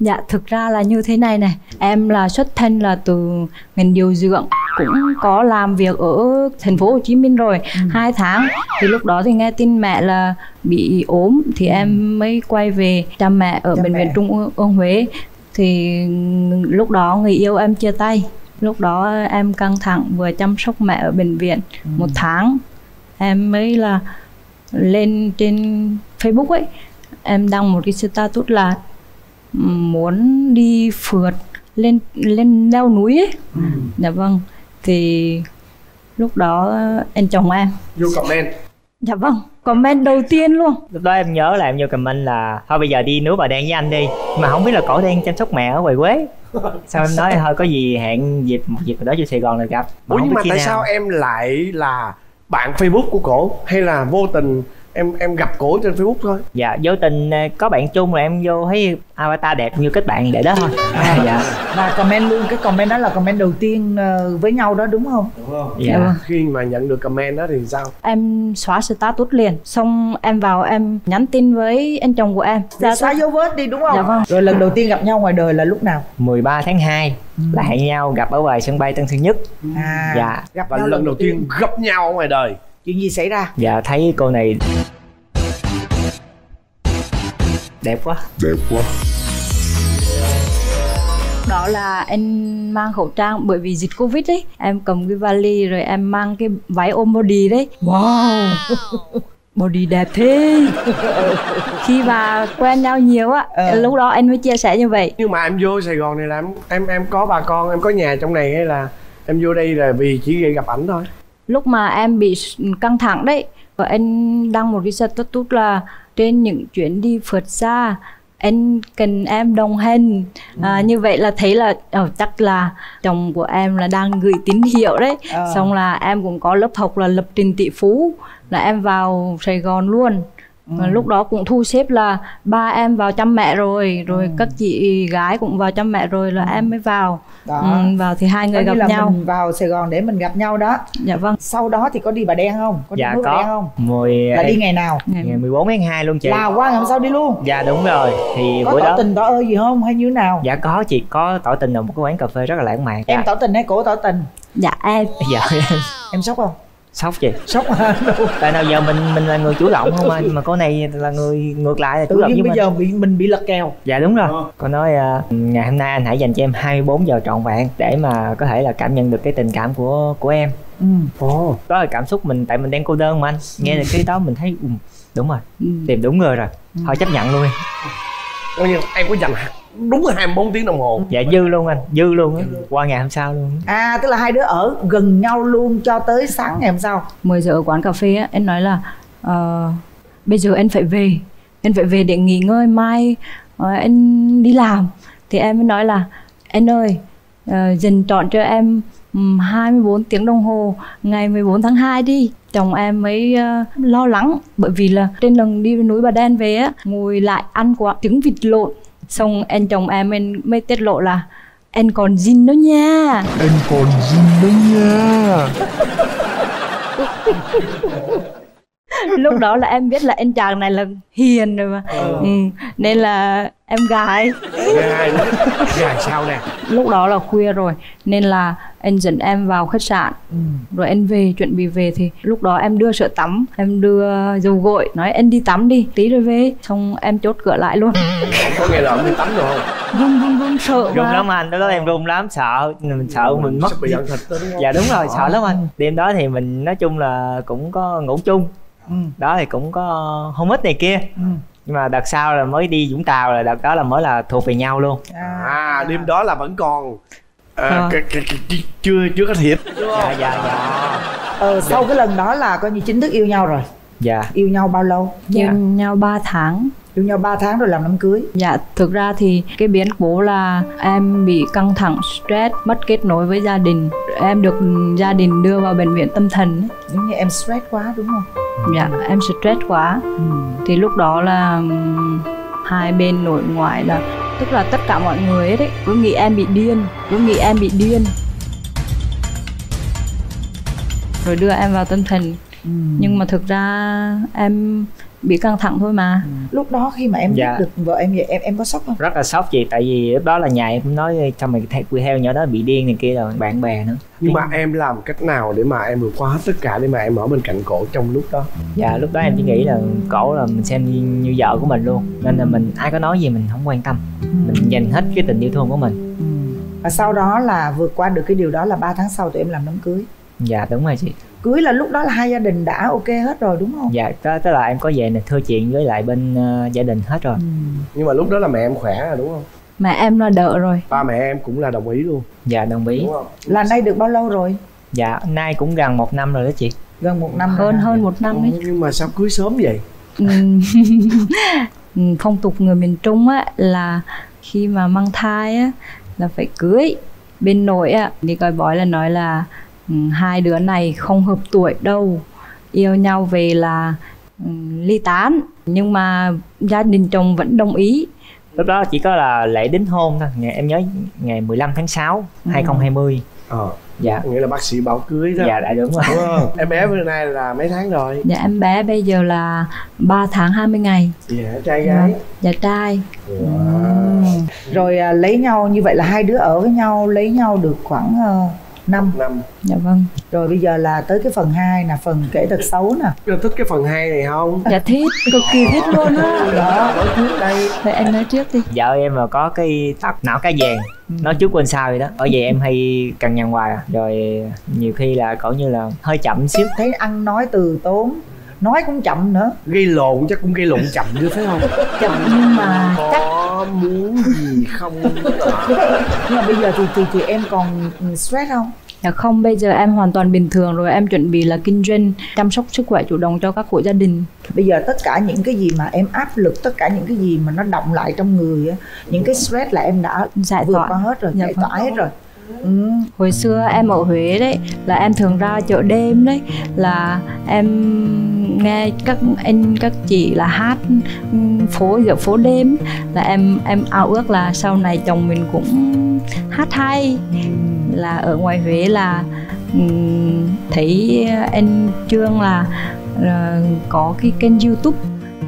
Dạ thực ra là như thế này này, em là xuất thân là từ ngành điều dưỡng, cũng có làm việc ở thành phố Hồ Chí Minh rồi 2 tháng. Thì lúc đó thì nghe tin mẹ là bị ốm thì em mới quay về chăm mẹ ở bệnh viện Trung ương Huế. Thì lúc đó người yêu em chia tay. Lúc đó em căng thẳng vừa chăm sóc mẹ ở bệnh viện 1 tháng. Em mới là lên trên Facebook ấy, em đăng một cái status là muốn đi phượt lên leo núi ấy. Dạ vâng. Thì lúc đó anh chồng em vô comment. Dạ vâng, comment đầu tiên luôn. Lúc đó em nhớ là em vô comment là thôi bây giờ đi núi Bà Đen với anh đi. Mà không biết là cổ đang chăm sóc mẹ ở ngoài Quế. Sao em nói thôi có gì hẹn dịp đó vô Sài Gòn là gặp. Ủa nhưng mà tại sao em lại là bạn Facebook của cổ? Hay là vô tình em gặp cổ trên Facebook thôi? Dạ vô tình có bạn chung là em vô thấy avatar đẹp như kết bạn để đó thôi. Dạ. Và comment luôn, cái comment đó là comment đầu tiên với nhau đó đúng không? Đúng không? Dạ. Khi mà nhận được comment đó thì sao? Em xóa status liền. Xong em vào em nhắn tin với anh chồng của em. Dạ xóa dấu vết đi đúng không? Dạ vâng. Rồi lần đầu tiên gặp nhau ngoài đời là lúc nào? 13 tháng 2 là hẹn nhau gặp ở ngoài sân bay Tân Sơn Nhất. Dạ. Và lần đầu tiên gặp nhau ở ngoài đời chuyện gì xảy ra? Dạ thấy cô này đẹp quá, đẹp quá. Đó là em mang khẩu trang bởi vì dịch Covid ấy, em cầm cái vali rồi em mang cái váy ôm body đấy. Wow, body đẹp thế. Khi mà quen nhau nhiều á, lúc đó anh mới chia sẻ như vậy. Nhưng mà em vô Sài Gòn này là em có bà con, em có nhà trong này hay là em vô đây là vì chỉ gặp ảnh thôi? Lúc mà em bị căng thẳng đấy, và anh đăng một cái status là trên những chuyến đi phượt xa anh cần em đồng hành. Như vậy là thấy là chắc là chồng của em là đang gửi tín hiệu đấy. Xong là em cũng có lớp học là lập trình tỷ phú, là em vào Sài Gòn luôn. Lúc đó cũng thu xếp là ba em vào chăm mẹ rồi, rồi các chị gái cũng vào chăm mẹ rồi là em mới vào. Vào thì hai người gặp nhau. Mình vào Sài Gòn để mình gặp nhau đó. Dạ vâng. Sau đó thì có đi Bà Đen không? Có dạ, đi Bà Đen không? Là đi ngày nào? Ngày 14 tháng 2 luôn chị. Là qua ngày hôm sau đi luôn? Dạ đúng rồi. Thì có tỏ tình tỏ ơi gì không hay như thế nào? Dạ có chị, có tỏ tình ở một cái quán cà phê rất là lãng mạn. Em tỏ tình hay cổ tỏ tình? Dạ em. Dạ em. Em sốc không? Sốc chị, sốc hả? Tại nào giờ mình là người chủ động không anh, mà cô này là người ngược lại là chủ động với mình. Bây giờ mình bị lật kèo. Dạ đúng rồi. Cô nói ngày hôm nay anh hãy dành cho em 24 giờ trọn vẹn để mà có thể là cảm nhận được cái tình cảm của em. Đó là cảm xúc mình, tại mình đang cô đơn mà anh. Nghe được cái đó mình thấy đúng rồi, tìm đúng người rồi, thôi chấp nhận luôn. Em có dành đúng là 24 tiếng đồng hồ. Dạ dư luôn anh, dư luôn á. Qua ngày hôm sau luôn. Tức là hai đứa ở gần nhau luôn cho tới sáng ngày hôm sau. 10 giờ ở quán cà phê á, em nói là bây giờ em phải về. Em phải về để nghỉ ngơi, mai em đi làm. Thì em mới nói là anh ơi, dành trọn cho em 24 tiếng đồng hồ ngày 14 tháng 2 đi. Chồng em mới lo lắng bởi vì là trên lần đi núi Bà Đen về á, ngồi lại ăn quả trứng vịt lộn. Xong anh chồng em mới tiết lộ là anh còn zin đó nha. Anh còn zin đó nha. Lúc đó là em biết là anh chàng này là hiền rồi mà. Nên là em gái. Gái sao nè? Lúc đó là khuya rồi nên là anh dẫn em vào khách sạn. Rồi anh về, chuẩn bị về thì lúc đó em đưa sữa tắm, em đưa dầu gội, nói anh đi tắm đi, tí rồi về. Xong em chốt cửa lại luôn. Có nghe là ông đi tắm rồi không? Run sợ run quá. Lắm anh, lúc đó em run lắm, sợ. Mình sợ mình mất bị thịt đó, đúng không? Dạ đúng rồi, sợ lắm anh. Đêm đó thì mình nói chung là cũng có ngủ chung. Đó thì cũng có hôn hít này kia. Nhưng mà đợt sau là mới đi Vũng Tàu, là đợt đó là mới là thuộc về nhau luôn. À đêm đó là vẫn còn chưa có thiệp. Dạ. Sau cái lần đó là coi như chính thức yêu nhau rồi. Dạ. Yêu nhau bao lâu? Yêu nhau 3 tháng. Yêu nhau 3 tháng rồi làm đám cưới. Dạ, thực ra thì cái biến cố là em bị căng thẳng, stress, mất kết nối với gia đình. Em được gia đình đưa vào bệnh viện tâm thần. Giống như em stress quá đúng không? Dạ, em stress quá. Thì lúc đó là hai bên nội ngoại là, tức là tất cả mọi người ấy, cứ nghĩ em bị điên, rồi đưa em vào tâm thần. Nhưng mà thực ra em bị căng thẳng thôi mà. Lúc đó khi mà em biết được vợ em vậy, em có sốc không? Rất là sốc chị, tại vì lúc đó là nhà em cũng nói sao mày quy heo nhỏ đó bị điên này kia rồi, bạn bè nữa. Nhưng mà em làm cách nào để mà em vượt qua tất cả, để mà em ở bên cạnh cổ trong lúc đó? Dạ lúc đó em chỉ nghĩ là cổ là mình xem như vợ của mình luôn, nên là mình ai có nói gì mình không quan tâm, mình dành hết cái tình yêu thương của mình. Và sau đó là vượt qua được cái điều đó là 3 tháng sau tụi em làm đám cưới. Dạ đúng rồi chị. Cưới là lúc đó là hai gia đình đã ok hết rồi đúng không? Dạ, tức là em có về này thưa chuyện với lại bên gia đình hết rồi. Nhưng mà lúc đó là mẹ em khỏe rồi đúng không? Mẹ em là đỡ rồi. Ba mẹ em cũng là đồng ý luôn. Dạ đồng ý. Là nay được bao lâu rồi? Dạ, nay cũng gần 1 năm rồi đó chị. Gần 1 năm. Hơn 1 năm đấy. Nhưng mà sao cưới sớm vậy? Phong tục người miền Trung á là khi mà mang thai á là phải cưới. Bên nội á thì coi bói là nói là hai đứa này không hợp tuổi đâu, yêu nhau về là ly tán. Nhưng mà gia đình chồng vẫn đồng ý. Lúc đó chỉ có là lễ đính hôn thôi, em nhớ ngày 15 tháng 6, 2020. Dạ. Nghĩa là bác sĩ bảo cưới đó. Dạ, đã đúng rồi. Em bé bữa nay là mấy tháng rồi? Dạ, em bé bây giờ là 3 tháng 20 ngày. Dạ, trai gái? Dạ, trai. Rồi lấy nhau như vậy là hai đứa ở với nhau, lấy nhau được khoảng... 5 năm. Dạ vâng. Rồi bây giờ là tới cái phần 2 là phần kể thật xấu nè. Thích cái phần 2 này không? Dạ thích, cực kỳ thích luôn á. Đó, đây. Thôi anh nói trước đi. Vợ em mà có cái tóc não cá vàng, nói trước quên sau vậy đó. Ở về em hay cằn nhằn hoài à. Rồi nhiều khi là cỡ như là hơi chậm xíu. Thấy ăn nói từ tốn, nói cũng chậm nữa. Gây lộn chắc cũng gây lộn chậm chứ phải không? Chậm nhưng mà chắc muốn gì không. Nhưng mà bây giờ thì em còn stress không? Dạ không, bây giờ em hoàn toàn bình thường rồi. Em chuẩn bị là kinh doanh, chăm sóc sức khỏe chủ động cho các hộ gia đình. Bây giờ tất cả những cái gì mà em áp lực, tất cả những cái gì mà nó đọng lại trong người, những cái stress là em đã giải tỏa hết rồi, giải tỏa hết rồi. Hồi xưa em ở Huế đấy là em thường ra chợ đêm đấy, là em nghe các anh các chị là hát phố dạo phố đêm, là em ao ước là sau này chồng mình cũng hát hay. Là ở ngoài Huế là thấy anh Trương là có cái kênh YouTube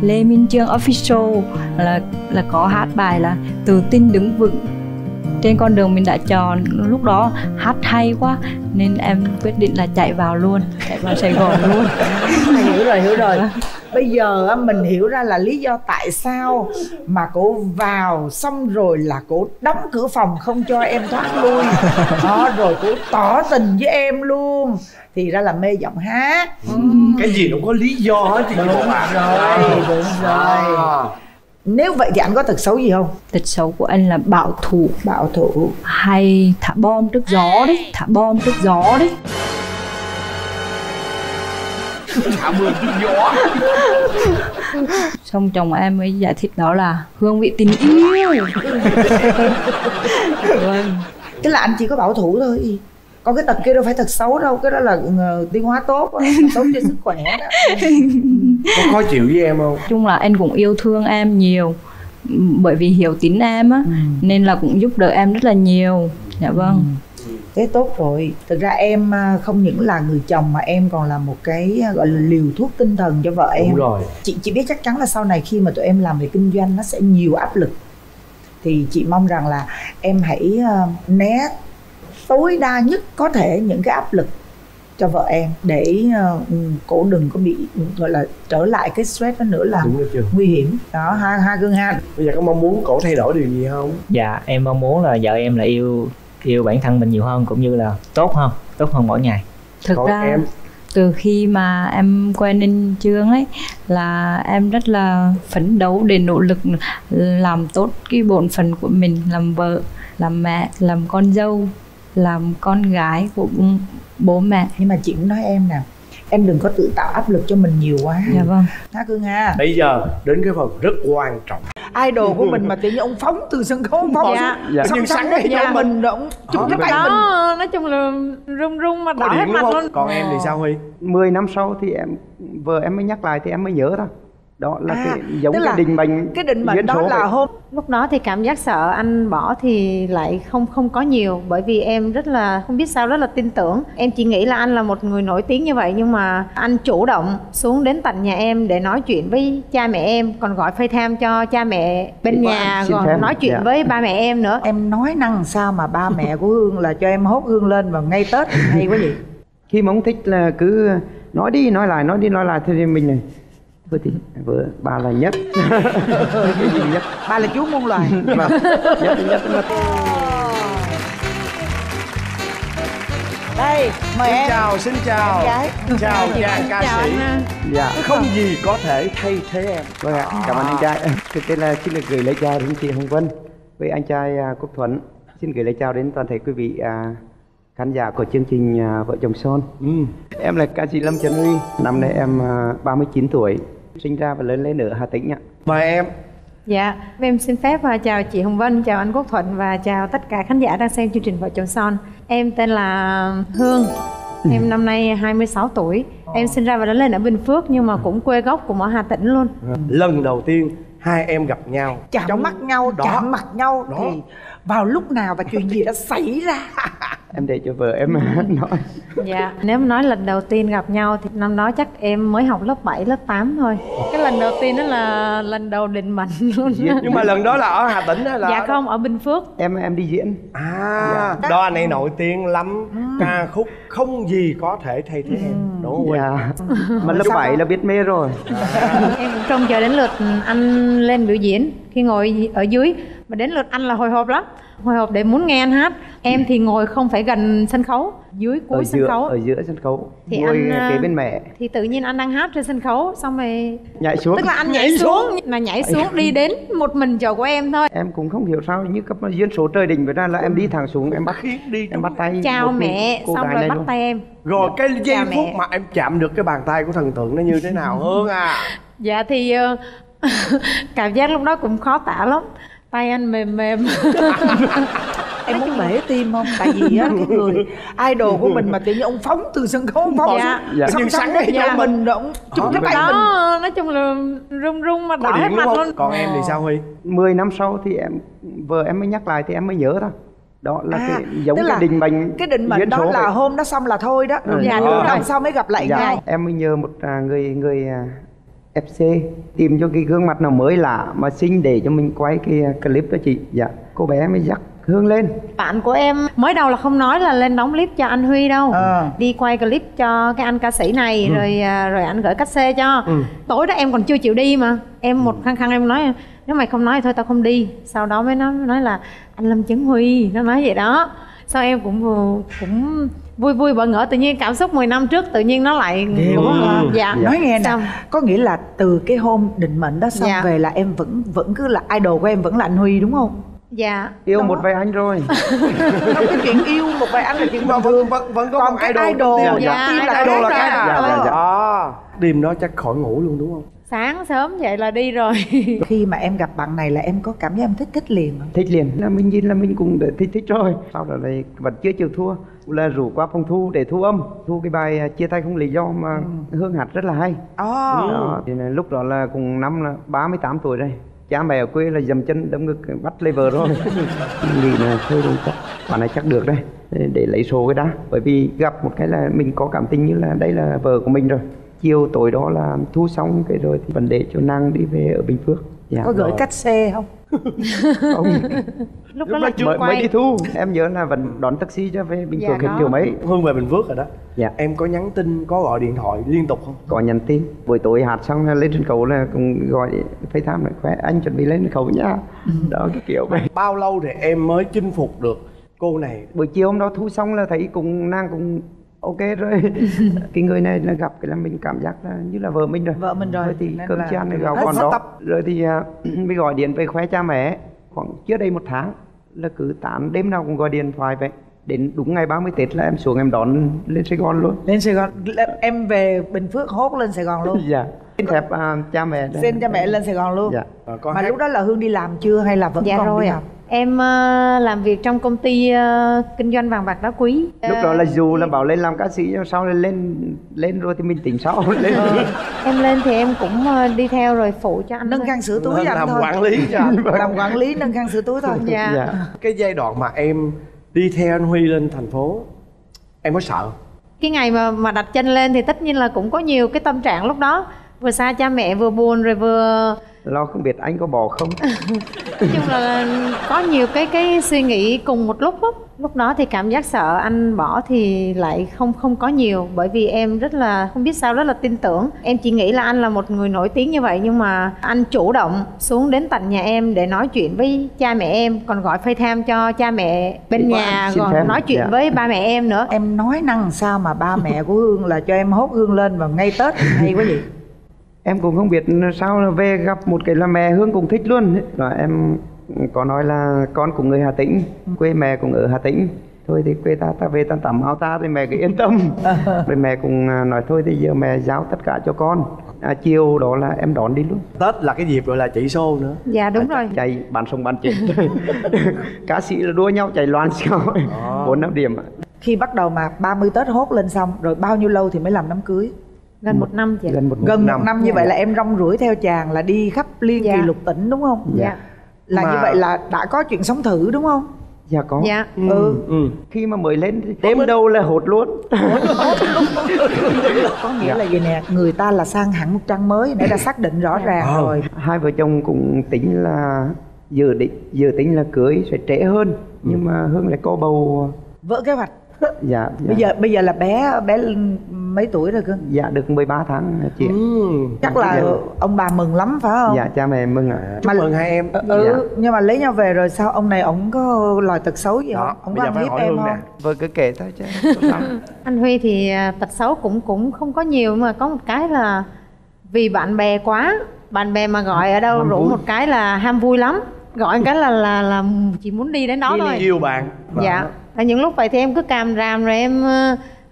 Lê Minh Trương Official là có hát bài là tự tin đứng vững trên con đường mình đã chọn. Lúc đó hát hay quá nên em quyết định là chạy vào luôn, chạy vào Sài Gòn luôn. Hiểu rồi, hiểu rồi. Bây giờ mình hiểu ra là lý do tại sao mà cô vào xong rồi là cô đóng cửa phòng không cho em thoát lui. Đó, rồi cô tỏ tình với em luôn. Thì ra là mê giọng hát. Cái gì cũng có lý do hết. Đúng rồi, đúng rồi. Nếu vậy thì anh có tật xấu gì không? Tật xấu của anh là bảo thủ. Bảo thủ. Hay thả bom trước gió đấy. Thả bom trước gió đấy. Thả bom trước gió. Xong chồng em mới giải thích đó là hương vị tình yêu. Tức là anh chỉ có bảo thủ thôi. Còn cái tật kia đâu phải tật xấu đâu. Cái đó là tiêu hóa tốt, tốt cho sức khỏe đó. Có khó chịu với em không? Chung là anh cũng yêu thương em nhiều, bởi vì hiểu tính em á, nên là cũng giúp đỡ em rất là nhiều. Dạ vâng. Thế tốt rồi. Thực ra em không những là người chồng mà em còn là một cái gọi là liều thuốc tinh thần cho vợ em. Đúng rồi. Chị chỉ biết chắc chắn là sau này khi mà tụi em làm về kinh doanh nó sẽ nhiều áp lực. Thì chị mong rằng là em hãy né tối đa nhất có thể những cái áp lực cho vợ em, để cổ đừng có bị gọi là trở lại cái stress đó nữa, là nguy hiểm đó ha Cương ha. Bây giờ có mong muốn cổ thay đổi điều gì không? Dạ em mong muốn là vợ em là yêu bản thân mình nhiều hơn, cũng như là tốt hơn mỗi ngày. Thực ra em, từ khi mà em quen Minh Trương ấy là em rất là phấn đấu để nỗ lực làm tốt cái bổn phận của mình, làm vợ, làm mẹ, làm con dâu, làm con gái của bố mẹ. Nhưng mà chị cũng nói em nè, em đừng có tự tạo áp lực cho mình nhiều quá. Dạ vâng. Hả Cương ha? Bây giờ đến cái phần rất quan trọng. Idol của mình mà tự nhiên ông phóng từ sân khấu, ông phóng xong sẵn đấy cho mình động chụp cái tay mình. Nói chung là rung mà đỏ hết mặt luôn. Còn em thì sao Huy? 10 năm sau thì vợ em mới nhắc lại thì em mới nhớ thôi. Đó là cái giống cái định mệnh. Cái định mệnh đó là hôm lúc đó thì cảm giác sợ anh bỏ thì lại không có nhiều, bởi vì em rất là không biết sao rất là tin tưởng. Em chỉ nghĩ là anh là một người nổi tiếng như vậy, nhưng mà anh chủ động xuống đến tận nhà em để nói chuyện với cha mẹ em, còn gọi FaceTime cho cha mẹ bên nhà, còn nói chuyện với ba mẹ em nữa. Em nói năng sao mà ba mẹ của Hương là cho em hốt Hương lên vào ngay Tết, hay quá vậy. Khi mà ông thích là cứ nói đi nói lại, nói đi nói lại thì mình này thì vợ ba là nhất. Ba là chú muôn loài. nhất. Đây mời em. Xin chào chào chàng ca sĩ. Dạ không gì có thể thay thế em. Vâng ạ, cảm ơn anh trai. Thực tế là xin được gửi lời chào đến chị Hồng Vân với anh trai Quốc Thuận, xin gửi lời chào đến toàn thể quý vị khán giả của chương trình Vợ Chồng Son. Em là ca sĩ Lâm Trần Huy, năm nay em 39 tuổi, sinh ra và lớn lên ở Hà Tĩnh ạ. Mời em. Dạ, em xin phép chào chị Hồng Vân, chào anh Quốc Thuận và chào tất cả khán giả đang xem chương trình Vợ Chồng Son. Em tên là Hương, em năm nay 26 tuổi, em sinh ra và lớn lên ở Bình Phước nhưng mà cũng quê gốc của Hà Tĩnh luôn. Lần đầu tiên hai em gặp nhau, chạm mặt nhau đó. Thì vào lúc nào và chuyện gì đã xảy ra? Em để cho vợ em nói. Dạ, nếu mà nói lần đầu tiên gặp nhau thì năm đó chắc em mới học lớp 7, lớp 8 thôi. Cái lần đầu tiên đó là lần đầu định mệnh luôn. Nhưng mà lần đó là ở Hà Tĩnh hay là? Dạ không, ở Bình Phước. Em đi diễn. Đó anh ấy nổi tiếng lắm, ca khúc Không Gì Có Thể Thay Thế Em. Đúng rồi. Mà lớp 7 là biết mê rồi. Em cũng trông chờ đến lượt anh lên biểu diễn. Khi ngồi ở dưới mà đến lượt anh là hồi hộp lắm, hồi hộp để muốn nghe anh hát. Em thì ngồi không phải gần sân khấu, dưới cuối sân khấu, ở giữa sân khấu thì ngồi kế bên mẹ. Thì tự nhiên anh đang hát trên sân khấu xong rồi nhảy xuống, tức là anh nhảy xuống đi đến một mình chỗ của em thôi. Em cũng không hiểu sao như cấp duyên số trời định vậy ra là em đi thẳng xuống, em bắt tay chào mẹ xong rồi bắt tay em. Rồi cái giây phút mà em chạm được cái bàn tay của thần tượng nó như thế nào Hương à? Dạ thì cảm giác lúc đó cũng khó tả lắm, tay anh mềm. Em muốn bể tim không? Tại vì á, cái người idol của mình mà tự nhiên ông phóng từ sân khấu, ông phóng xong sẵn đấy cho mình, ông chụp cái tay mình. Nói chung là rung mà đỏ hết mặt luôn. Còn em thì sao Huy? 10 năm sau thì vợ em mới nhắc lại thì em mới nhớ thôi. Đó là cái giống cái định mệnh. Cái định mệnh đó là hôm đó xong là thôi đó. Dạ đúng rồi, sau mới gặp lại nhau. Em mới nhờ một người FC tìm cho cái gương mặt nào mới lạ mà xinh để cho mình quay cái clip đó chị. Dạ, cô bé mới dắt Hương lên. Bạn của em mới đầu là không nói là lên đóng clip cho anh Huy đâu, đi quay clip cho cái anh ca sĩ này, rồi anh gửi cassette cho. Tối đó em còn chưa chịu đi mà. Em một khăng em nói nếu mày không nói thì thôi tao không đi. Sau đó mới nói là anh Lâm Trấn Huy, nó nói vậy đó. Sau em cũng vui bỡ ngỡ, tự nhiên cảm xúc 10 năm trước tự nhiên nó lại nói nghe nè. Có nghĩa là từ cái hôm định mệnh đó xong về là em vẫn cứ là idol của em vẫn là anh Huy đúng không? Dạ. Yêu một vài anh rồi. Cái chuyện yêu một vài anh là chuyện bình thường, vẫn có còn cái idol. Tim là idol là cái đêm đó chắc khỏi ngủ luôn đúng không? Sáng sớm vậy là đi rồi. Khi mà em gặp bạn này là em có cảm giác em thích liền không? Thích liền, là mình nhìn là mình cũng thích rồi. Sau đó này vẫn chưa chịu thua, là rủ qua phòng thu để thu âm, thu cái bài Chia Tay Không Lý Do mà Hương hát rất là hay. Thì lúc đó là cùng năm là 38 tuổi đây. Cha mẹ ở quê là dầm chân đấm ngực bắt lấy vợ rồi. Nghĩ là thôi đúng chắc bạn này chắc được đây, để lấy số cái đã. Bởi vì gặp một cái là mình có cảm tình như là đây là vợ của mình rồi. Chiều tối đó là thu xong cái rồi thì vẫn để cho nàng đi về ở Bình Phước. Dạ, có gửi cách xe không? Không. Lúc đó là mới đi thu. Em nhớ là vẫn đón taxi cho về Bình Phước đến chiều mấy. Hương về Bình Phước rồi đó. Dạ. Em có nhắn tin, có gọi điện thoại liên tục không? Có nhắn tin. Buổi tối hát xong lên trên cầu là cũng gọi FaceTime lại khỏe. Anh chuẩn bị lên cầu nha. Đó cái kiểu vậy. Bao lâu thì em mới chinh phục được cô này? Buổi chiều hôm đó thu xong là thấy cùng nàng cũng ok rồi. Cái người này là gặp cái là mình cảm giác là như là vợ mình rồi. Vợ mình rồi. Rồi thì cơm chan này gạo còn đó. Rồi thì mới gọi điện về khoe cha mẹ. Khoảng trước đây một tháng là cứ tán đêm nào cũng gọi điện thoại vậy. Đến đúng ngày 30 Tết là em xuống em đón lên Sài Gòn luôn. Lên Sài Gòn, em về Bình Phước hốt lên Sài Gòn luôn. Dạ. Xin phép cha mẹ. Xin cha mẹ lên Sài Gòn luôn. Dạ. Mà lúc đó là Hương đi làm chưa hay là vẫn còn rồi à? Em làm việc trong công ty kinh doanh vàng bạc đá quý. Lúc đó là dù là bảo lên làm ca sĩ sau này lên rồi thì mình tỉnh sau. Em lên thì em cũng đi theo rồi phụ cho anh nâng khăn sửa túi làm thôi. Quản lý cho anh. Làm quản lý nâng khăn sửa túi thôi. Dạ. Dạ. Cái giai đoạn mà em đi theo anh Huy lên thành phố, em có sợ? Cái ngày mà đặt chân lên thì tất nhiên là cũng có nhiều cái tâm trạng lúc đó. Vừa xa cha mẹ vừa buồn rồi vừa lo không biết anh có bò không. Nói chung là có nhiều cái suy nghĩ cùng một lúc đó. Lúc đó thì cảm giác sợ anh bỏ thì lại không có nhiều. Bởi vì em rất là không biết sao rất là tin tưởng. Em chỉ nghĩ là anh là một người nổi tiếng như vậy. Nhưng mà anh chủ động xuống đến tận nhà em để nói chuyện với cha mẹ em. Còn gọi FaceTime cho cha mẹ bên nhà. Còn nói chuyện với ba mẹ em nữa. Em nói năng sao mà ba mẹ của Hương là cho em hốt Hương lên vào ngay Tết hay quá vậy? Em cũng không biết sao là về gặp một cái là mẹ Hương cũng thích luôn. Và em có nói là con của người Hà Tĩnh, quê mẹ cũng ở Hà Tĩnh. Thôi thì quê ta về ta tắm áo ta thì mẹ cứ yên tâm. Rồi mẹ cũng nói thôi thì giờ mẹ giáo tất cả cho con. Chiều đó là em đón đi luôn. Tết là cái dịp gọi là chạy show nữa. Dạ đúng rồi. Chạy bán sông bán chết. Cá sĩ là đua nhau chạy loan xao 4-5 điểm. Khi bắt đầu mà 30 Tết hốt lên xong rồi bao nhiêu lâu thì mới làm đám cưới? Gần một năm chị. Gần một năm như vậy là em rong ruổi theo chàng là đi khắp liên kỳ lục tỉnh đúng không? Dạ. Là như vậy là đã có chuyện sống thử đúng không? Dạ có. Dạ. Khi mà mới lên thì đêm đâu là hột luôn. Có nghĩa là gì nè, người ta là sang hẳn một trang mới để đã xác định rõ ràng rồi. Hai vợ chồng cũng tính là dự tính là cưới sẽ trễ hơn, nhưng mà Hương lại có bầu vỡ kế hoạch. Dạ, dạ. Bây giờ là bé mấy tuổi rồi cơ? Dạ được 13 tháng chị. Chắc là ông bà mừng lắm phải không? Dạ cha mẹ mừng ạ. Chúc mừng hai em. Nhưng mà lấy nhau về rồi sao ông này ổng có loài tật xấu gì không? Ổng có ăn hiếp em không? Vâng cứ kể thôi chứ. Anh Huy thì tật xấu cũng không có nhiều, mà có một cái là vì bạn bè quá. Bạn bè mà gọi ở đâu rủ một cái là ham vui lắm. Gọi cái là chỉ muốn đi đến đó thôi. Yêu bạn. Dạ. Ở những lúc vậy thì em cứ càm ràm rồi em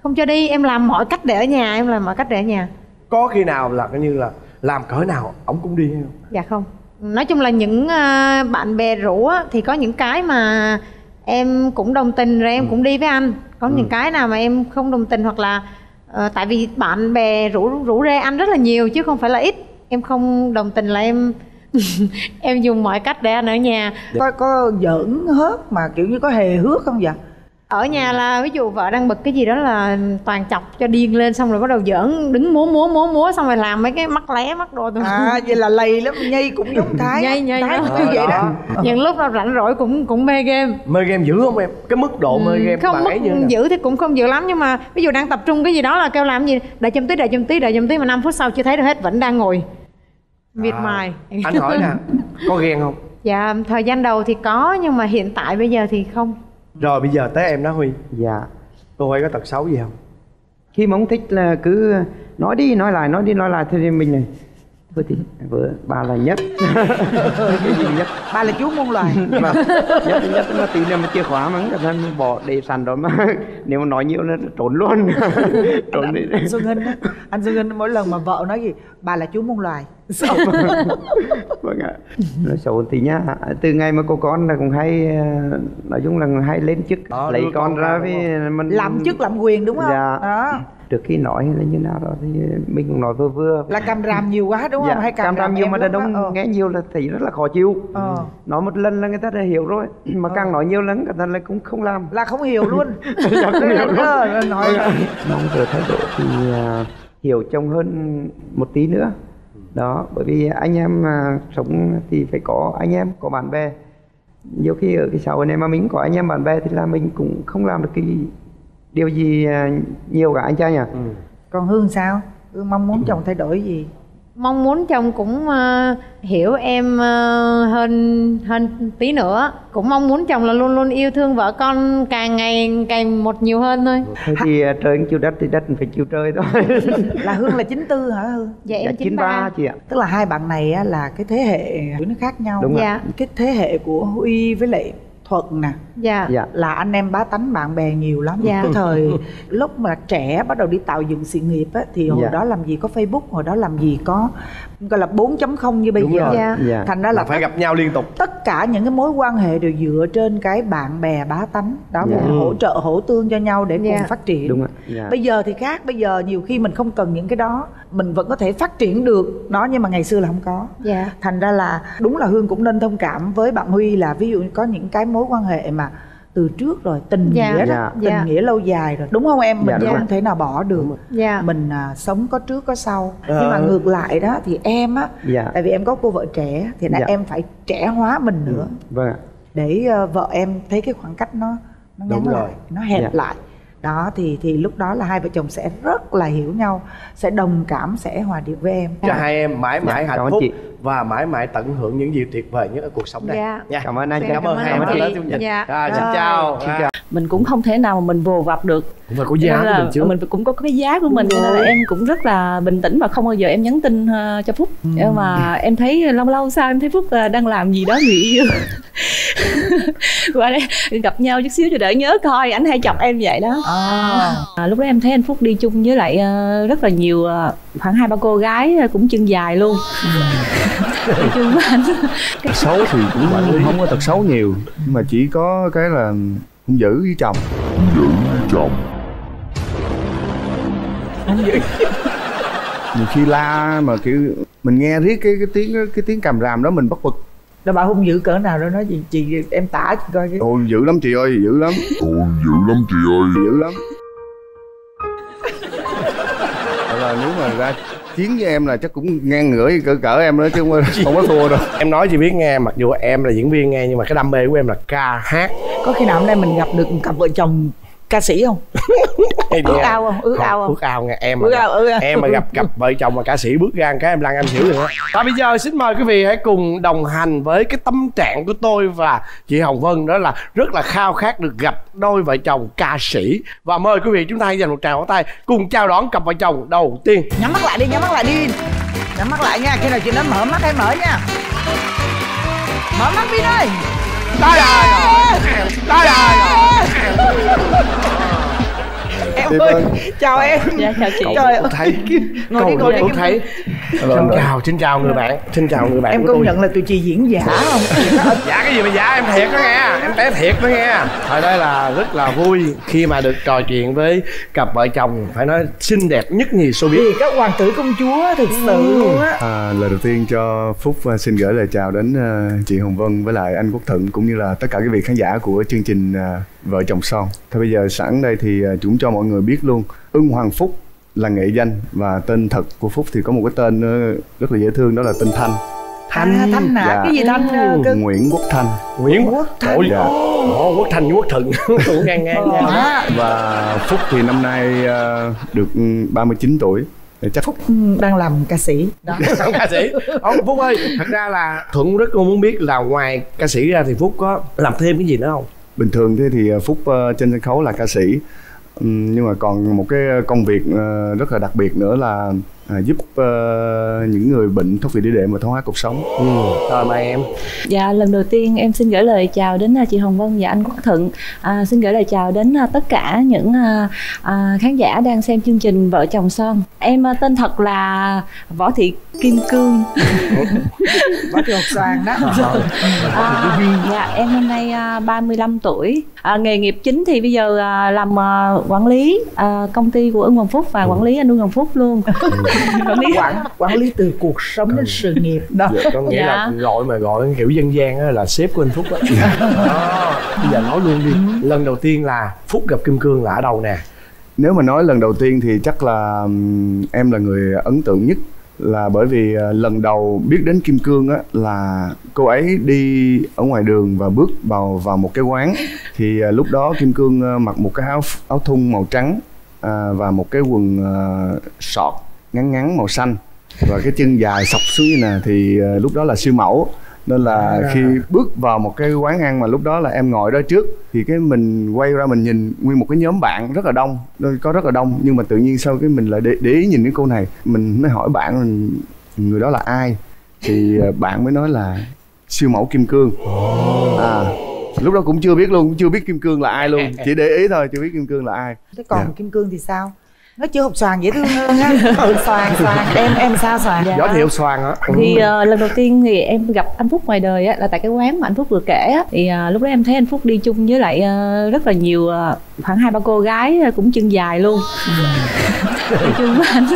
không cho đi, em làm mọi cách để ở nhà, em làm mọi cách để ở nhà. Có khi nào là coi như là làm cỡ nào ổng cũng đi hay không? Dạ không. Nói chung là những bạn bè rủ á, thì có những cái mà em cũng đồng tình rồi em cũng đi với anh. Có những cái nào mà em không đồng tình, hoặc là tại vì bạn bè rủ rê anh rất là nhiều chứ không phải là ít. Em không đồng tình là em em dùng mọi cách để anh ở nhà. Có giỡn hớt mà kiểu như có hề hước không vậy? Ở nhà là ví dụ vợ đang bực cái gì đó là toàn chọc cho điên lên, xong rồi bắt đầu giỡn đứng múa xong rồi làm mấy cái mắt lé mắt đồ. Vậy là lầy lắm. Nhi cũng giống Thái. Nhi Thái cũng vậy đó. Những lúc nào rảnh rỗi cũng mê game. Mê game dữ không em? Cái mức độ mê game không mức dữ thì cũng không dữ lắm, nhưng mà ví dụ đang tập trung cái gì đó là kêu làm gì đợi châm tí mà 5 phút sau chưa thấy được hết, vẫn đang ngồi miệt mài. Anh hỏi nè, có ghen không? Dạ thời gian đầu thì có, nhưng mà hiện tại bây giờ thì không. Rồi bây giờ tới em đó Huy. Dạ. Cô ấy có tật xấu gì không? Khi mà ông thích là cứ nói đi nói lại thì mình này thôi thì vừa ba là nhất. Cái gì nhất? Ba là chú muôn loài. Nhất mà tí nữa mà chìa khóa mắng cả thân bỏ để sẵn đó mà nếu mà nói nhiều nó trốn luôn. Trốn đi. Anh Xuân Hinh mỗi lần mà vợ nói gì bà là chú muôn loài. Vâng ạ. Nói xấu thì nhá. Từ ngày mà cô con là cũng hay, nói chung là hay lên chức lấy con ra với mình làm chức làm quyền đúng không? Dạ. Đó. trước khi nói là như nào đó thì mình cũng nói vừa vừa. Là càm ràm nhiều quá đúng không? Dạ, hay càm ràm nhiều mà đàn ông nghe nhiều là thấy rất là khó chịu. Nói một lần là người ta đã hiểu rồi, mà càng nói nhiều lần người ta lại cũng không làm. Là không hiểu luôn. Dạ, không hiểu luôn. Nói mong giờ thái độ thì hiểu chồng hơn một tí nữa. Đó, bởi vì anh em sống thì phải có anh em, có bạn bè. Nhiều khi ở cái xã hội này mà mình có anh em bạn bè thì là mình cũng không làm được cái điều gì nhiều cả anh trai nhỉ. Còn Hương sao? Hương mong muốn chồng thay đổi gì? Mong muốn chồng cũng hiểu em hơn tí nữa. Cũng mong muốn chồng là luôn luôn yêu thương vợ con càng ngày càng một nhiều hơn thôi. Thế thì trời chịu đất thì đất phải chịu trời thôi. Là Hương là 94 hả Hương? Dạ em 93 chị ạ. Tức là hai bạn này á, là cái thế hệ nó khác nhau. Đúng dạ. Cái thế hệ của Huy với lại Thuận nè, dạ, là anh em bá tánh bạn bè nhiều lắm. Dạ. Cái thời lúc mà trẻ bắt đầu đi tạo dựng sự nghiệp á, thì hồi dạ. đó làm gì có Facebook, hồi đó làm gì có gọi là 4.0 như bây đúng giờ. Dạ. Dạ. Thành ra là phải gặp nhau liên tục. Tất cả những cái mối quan hệ đều dựa trên cái bạn bè bá tánh đó, dạ. hỗ trợ hỗ tương cho nhau để dạ. cùng phát triển. Đúng rồi. Dạ. Bây giờ thì khác, bây giờ nhiều khi mình không cần những cái đó, mình vẫn có thể phát triển được nó, nhưng mà ngày xưa là không có. Dạ. Thành ra là đúng là Hương cũng nên thông cảm với bạn Huy, là ví dụ có những cái mối quan hệ mà từ trước rồi, tình dạ. nghĩa đó, dạ. tình dạ. nghĩa lâu dài rồi, đúng không em? Mình dạ, không thể nào bỏ được. Dạ. Mình sống có trước có sau. Nhưng mà ngược lại đó thì em á, dạ. tại vì em có cô vợ trẻ thì dạ. em phải trẻ hóa mình nữa. Vâng. Để vợ em thấy cái khoảng cách nó ngắn rồi. Lại, nó hẹp dạ. lại. Đó thì lúc đó là hai vợ chồng sẽ rất là hiểu nhau, sẽ đồng cảm, sẽ hòa điệu với em. Cho hai em mãi mãi dạ, hạnh phúc chị. Và mãi mãi tận hưởng những gì tuyệt vời nhất ở cuộc sống này. Dạ. Dạ. Cảm ơn anh, cảm ơn hai em đã chung nhận. Xin chào. Mình cũng không thể nào mà mình vồ vập được. Cũng phải có giá của mình chứ. Mình cũng có cái giá của mình, cho nên là em cũng rất là bình tĩnh và không bao giờ em nhắn tin cho Phúc. Nhưng mà em thấy lâu lâu sau em thấy Phúc đang làm gì đó người yêu. Qua đây gặp nhau chút xíu cho đỡ nhớ coi, anh hay chọc em vậy đó. Lúc đó em thấy anh Phúc đi chung với lại rất là nhiều, khoảng 2-3 cô gái cũng chân dài luôn. Chân anh. Tật xấu thì cũng không có tật xấu nhiều, nhưng mà chỉ có cái là không giữ với chồng. Không giữ. Nhiều khi la mà kiểu mình nghe riết cái tiếng càm ràm đó mình bất bực. Đó bà hung dữ cỡ nào đó, nói gì chị em tả chị coi cái. Ôi dữ lắm chị ơi, dữ lắm. Ôi dữ lắm chị ơi, dữ lắm. Là nếu mà ra chiến với em là chắc cũng ngang ngửa cỡ em đó chứ không có thua đâu. Em nói chị biết nghe, mặc dù em là diễn viên nghe, nhưng mà cái đam mê của em là ca hát. Có khi nào hôm nay mình gặp được cặp vợ chồng ca sĩ không? Ước ao nghe em mà gặp cặp vợ chồng mà ca sĩ bước ra cái em lăn anh hiểu rồi. Và bây giờ xin mời quý vị hãy cùng đồng hành với cái tâm trạng của tôi và chị Hồng Vân, đó là rất là khao khát được gặp đôi vợ chồng ca sĩ. Và mời quý vị chúng ta hãy dành một tràng pháo tay cùng chào đón cặp vợ chồng đầu tiên. Nhắm mắt lại đi, nhắm mắt lại đi, nhắm mắt lại nha. Khi nào chị nó mở mắt hay mở nha. Mở mắt đi đây. Em ơi, chào em. Dạ, chào chị. Trời ơi, ngồi đi. Cũng thấy. Xin chào người bạn. Xin chào người bạn. Em công nhận là tụi chị diễn giả không? Giả cái gì mà giả, em thiệt đó nghe. Em té thiệt đó nghe. Thời đây là rất là vui khi mà được trò chuyện với cặp vợ chồng phải nói xinh đẹp nhất nhì showbiz. Vì các hoàng tử công chúa thực sự luôn á. Lời đầu tiên cho Phúc xin gửi lời chào đến chị Hồng Vân với lại anh Quốc Thuận, cũng như là tất cả quý vị khán giả của chương trình Vợ Chồng Son. Thôi bây giờ sẵn đây thì chúng cho mọi người biết luôn, Ưng Hoàng Phúc là nghệ danh, và tên thật của Phúc thì có một cái tên rất là dễ thương, đó là tên Thanh. Thanh hả? Dạ. Cái gì Thanh? Nguyễn Quốc Thanh. Nguyễn Quốc Thanh. Dạ. Quốc Thanh với Quốc Thuận cũng ngang nhau. Và Phúc thì năm nay được 39 tuổi. Chắc Phúc đang làm ca sĩ. Phúc ơi, thật ra là Thuận rất muốn biết là ngoài ca sĩ ra thì Phúc có làm thêm cái gì nữa không? Bình thường thế thì Phúc trên sân khấu là ca sĩ, nhưng mà còn một cái công việc rất là đặc biệt nữa là giúp những người bệnh thoát vị đĩa đệm và thoái hóa cuộc sống. Rồi mời em. Dạ, lần đầu tiên em xin gửi lời chào đến chị Hồng Vân và anh Quốc Thuận. Xin gửi lời chào đến tất cả những khán giả đang xem chương trình Vợ Chồng Son. Em tên thật là Võ Thị Kim Cương. Võ Thị Hồng Xoàn đó. Dạ, em hôm nay 35 tuổi. Nghề nghiệp chính thì bây giờ làm quản lý công ty của anh Hoàng Phúc và quản lý anh Hoàng Phúc luôn. Quản lý từ cuộc sống đến sự nghiệp đó. Dạ, có nghĩa là gọi kiểu dân gian á, là sếp của anh Phúc á. Bây giờ nói luôn đi, lần đầu tiên là Phúc gặp Kim Cương là ở đâu nè? Nếu mà nói lần đầu tiên thì chắc là em là người ấn tượng nhất, là bởi vì lần đầu biết đến Kim Cương á, là cô ấy đi ở ngoài đường và bước vào một cái quán. Thì lúc đó Kim Cương mặc một cái áo thun màu trắng và một cái quần short ngắn ngắn màu xanh và cái chân dài sọc xuống như nè, thì lúc đó là siêu mẫu. Nên là khi bước vào một cái quán ăn mà lúc đó là em ngồi đó trước, thì cái mình quay ra mình nhìn nguyên một cái nhóm bạn rất là đông, có rất là đông, nhưng mà tự nhiên sau cái mình lại để ý nhìn cái cô này, mình mới hỏi bạn người đó là ai, thì bạn mới nói là siêu mẫu Kim Cương. Lúc đó cũng chưa biết luôn, chưa biết Kim Cương là ai luôn, chỉ để ý thôi, chưa biết Kim Cương là ai. Thế còn Kim Cương thì sao? Nó chưa Hộp Xoàn dễ thương hơn á. Xoàn em sao Xoàn? Dạ. Võ Thị Hồng Xoàn á. Thì lần đầu tiên thì em gặp anh Phúc ngoài đời á, là tại cái quán mà anh Phúc vừa kể á. Thì lúc đó em thấy anh Phúc đi chung với lại rất là nhiều, khoảng 2-3 cô gái cũng chân dài luôn. Đi chung với anh.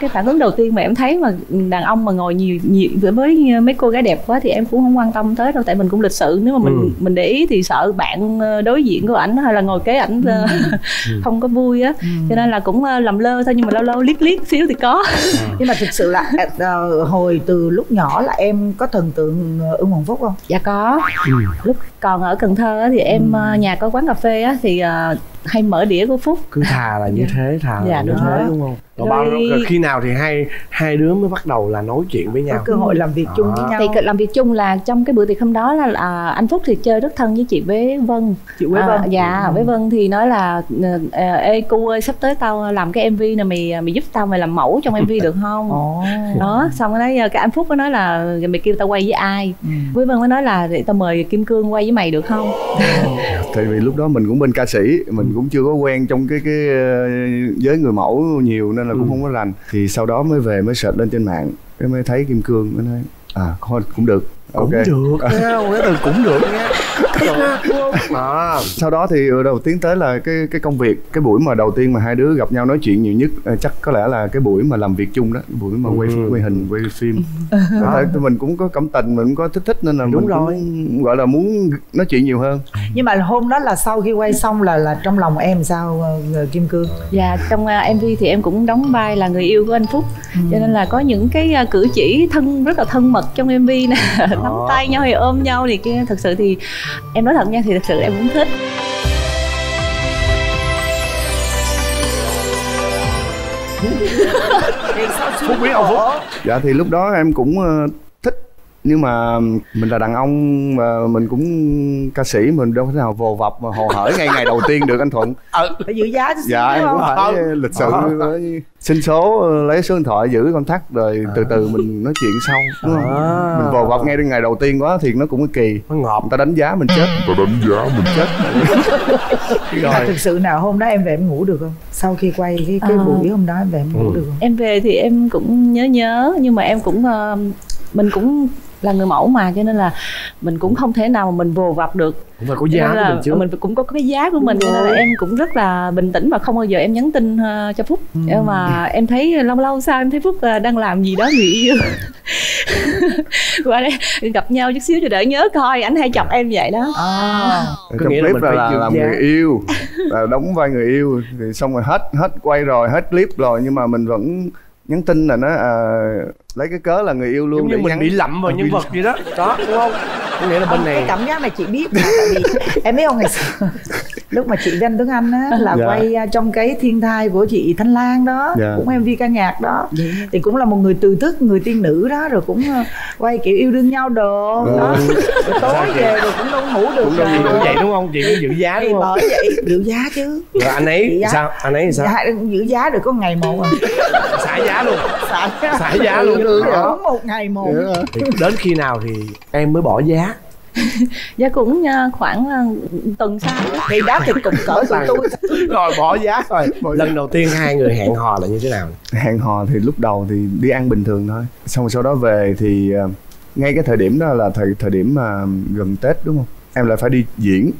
Cái phản ứng đầu tiên mà em thấy mà đàn ông mà ngồi nhiều với mấy cô gái đẹp quá thì em cũng không quan tâm tới đâu, tại mình cũng lịch sự. Nếu mà mình để ý thì sợ bạn đối diện của ảnh hay là ngồi kế ảnh không có vui á. Cho nên là cũng làm lơ thôi, nhưng mà lâu lâu liếc xíu thì có. Nhưng mà thực sự là hồi từ lúc nhỏ là em có thần tượng Ưng Hoàng Phúc không? Dạ có. Lúc còn ở Cần Thơ thì em nhà có quán cà phê á, thì hay mở đĩa của Phúc. Cứ thà là như thế, thà là như thế đúng không? Rồi bao lâu, khi nào thì hai đứa mới bắt đầu là nói chuyện với nhau, có cơ hội làm việc chung với nhau? Thì làm việc chung là trong cái bữa tiệc hôm đó là anh Phúc thì chơi rất thân với chị Bế Vân. Chị Bế Vân? Dạ, Bế Vân thì nói là ê cô ơi, sắp tới tao làm cái MV này, mày giúp tao mày làm mẫu trong MV được không? Đó, xong rồi cái anh Phúc mới nói là mày kêu tao quay với ai? Bế Vân mới nói là để tao mời Kim Cương quay với mày được không? Tại vì lúc đó mình cũng bên ca sĩ, mình cũng chưa có quen trong cái giới người mẫu nhiều nên là cũng không có rành. Thì sau đó mới về mới search lên trên mạng, cái mới thấy Kim Cương, mới nói thôi cũng được, cũng được nha. Sau đó thì đầu tiến tới là cái công việc. Cái buổi mà đầu tiên mà hai đứa gặp nhau nói chuyện nhiều nhất chắc có lẽ là cái buổi mà làm việc chung đó, buổi mà quay phim. Tụi mình cũng có cảm tình, mình cũng có thích nên là đúng rồi, gọi là muốn nói chuyện nhiều hơn. Nhưng mà hôm đó là sau khi quay xong là trong lòng em sao Kim Cương? Dạ, trong MV thì em cũng đóng vai là người yêu của anh Phúc, cho nên là có những cái cử chỉ rất là thân mật trong MV nè, nắm tay nhau hay ôm nhau thì kia. Thật sự thì em nói thật nha, thì thật sự em cũng thích. Phúc biết không Phúc? Dạ thì lúc đó em cũng thích, nhưng mà mình là đàn ông mà mình cũng ca sĩ, mình đâu thể nào vồ vập mà hồ hởi ngay ngày đầu tiên được anh Thuận. Phải giữ giá chứ. Dạ em cũng phải lịch sự, xin số, lấy số điện thoại, giữ contact rồi từ từ mình nói chuyện sau. Mình vồ vập ngay ngày đầu tiên quá thì nó cũng kỳ, nó ngọt, người ta đánh giá mình chết. Rồi thực sự nào hôm đó em về em ngủ được không? Sau khi quay cái buổi hôm đó em về em ngủ được không? Em về thì em cũng nhớ, nhưng mà em cũng mình cũng là người mẫu mà, cho nên là mình cũng không thể nào mà mình vồ vập được, cũng phải có giá của mình chứ. Mình cũng có cái giá của mình, cho nên là em cũng rất là bình tĩnh và không bao giờ em nhắn tin cho Phúc. Nhưng mà em thấy lâu lâu sau em thấy Phúc đang làm gì đó người yêu. Qua đây gặp nhau chút xíu cho đỡ nhớ coi, ảnh hay chọc em vậy đó. Trong clip là làm người yêu, là đóng vai người yêu, thì xong rồi hết quay rồi, hết clip rồi, nhưng mà mình vẫn nhắn tin là nó lấy cái cớ là người yêu luôn. Giống để như mình bị lậm vào nhân vật vậy đó, đúng không? Có nghĩa là bên này cái cảm giác này chị biết mà, tại vì em biết không, ngày xưa lúc mà chị lên tiếng Anh á, là quay trong cái Thiên Thai của chị Thanh Lan đó, cũng MV ca nhạc đó, thì cũng là một người từ thức, người tiên nữ đó, rồi cũng quay kiểu yêu đương nhau đồ đó, rồi tối về rồi cũng đâu ngủ được, cũng rồi cũng vậy đúng không, chị cũng giữ giá đúng không? Bởi vậy giữ giá chứ. Rồi anh ấy sao, anh ấy sao? Giữ giá được có ngày một à. Xả giá luôn, xả giá luôn, đúng một ngày một. Đến khi nào thì em mới bỏ giá? Dạ cũng khoảng tuần sau thì đá thì cục cỡ của tôi rồi bỏ giá rồi. Lần đầu tiên hai người hẹn hò là như thế nào? Hẹn hò thì lúc đầu thì đi ăn bình thường thôi, xong rồi sau đó về thì ngay cái thời điểm đó là thời điểm mà gần Tết đúng không, em lại phải đi diễn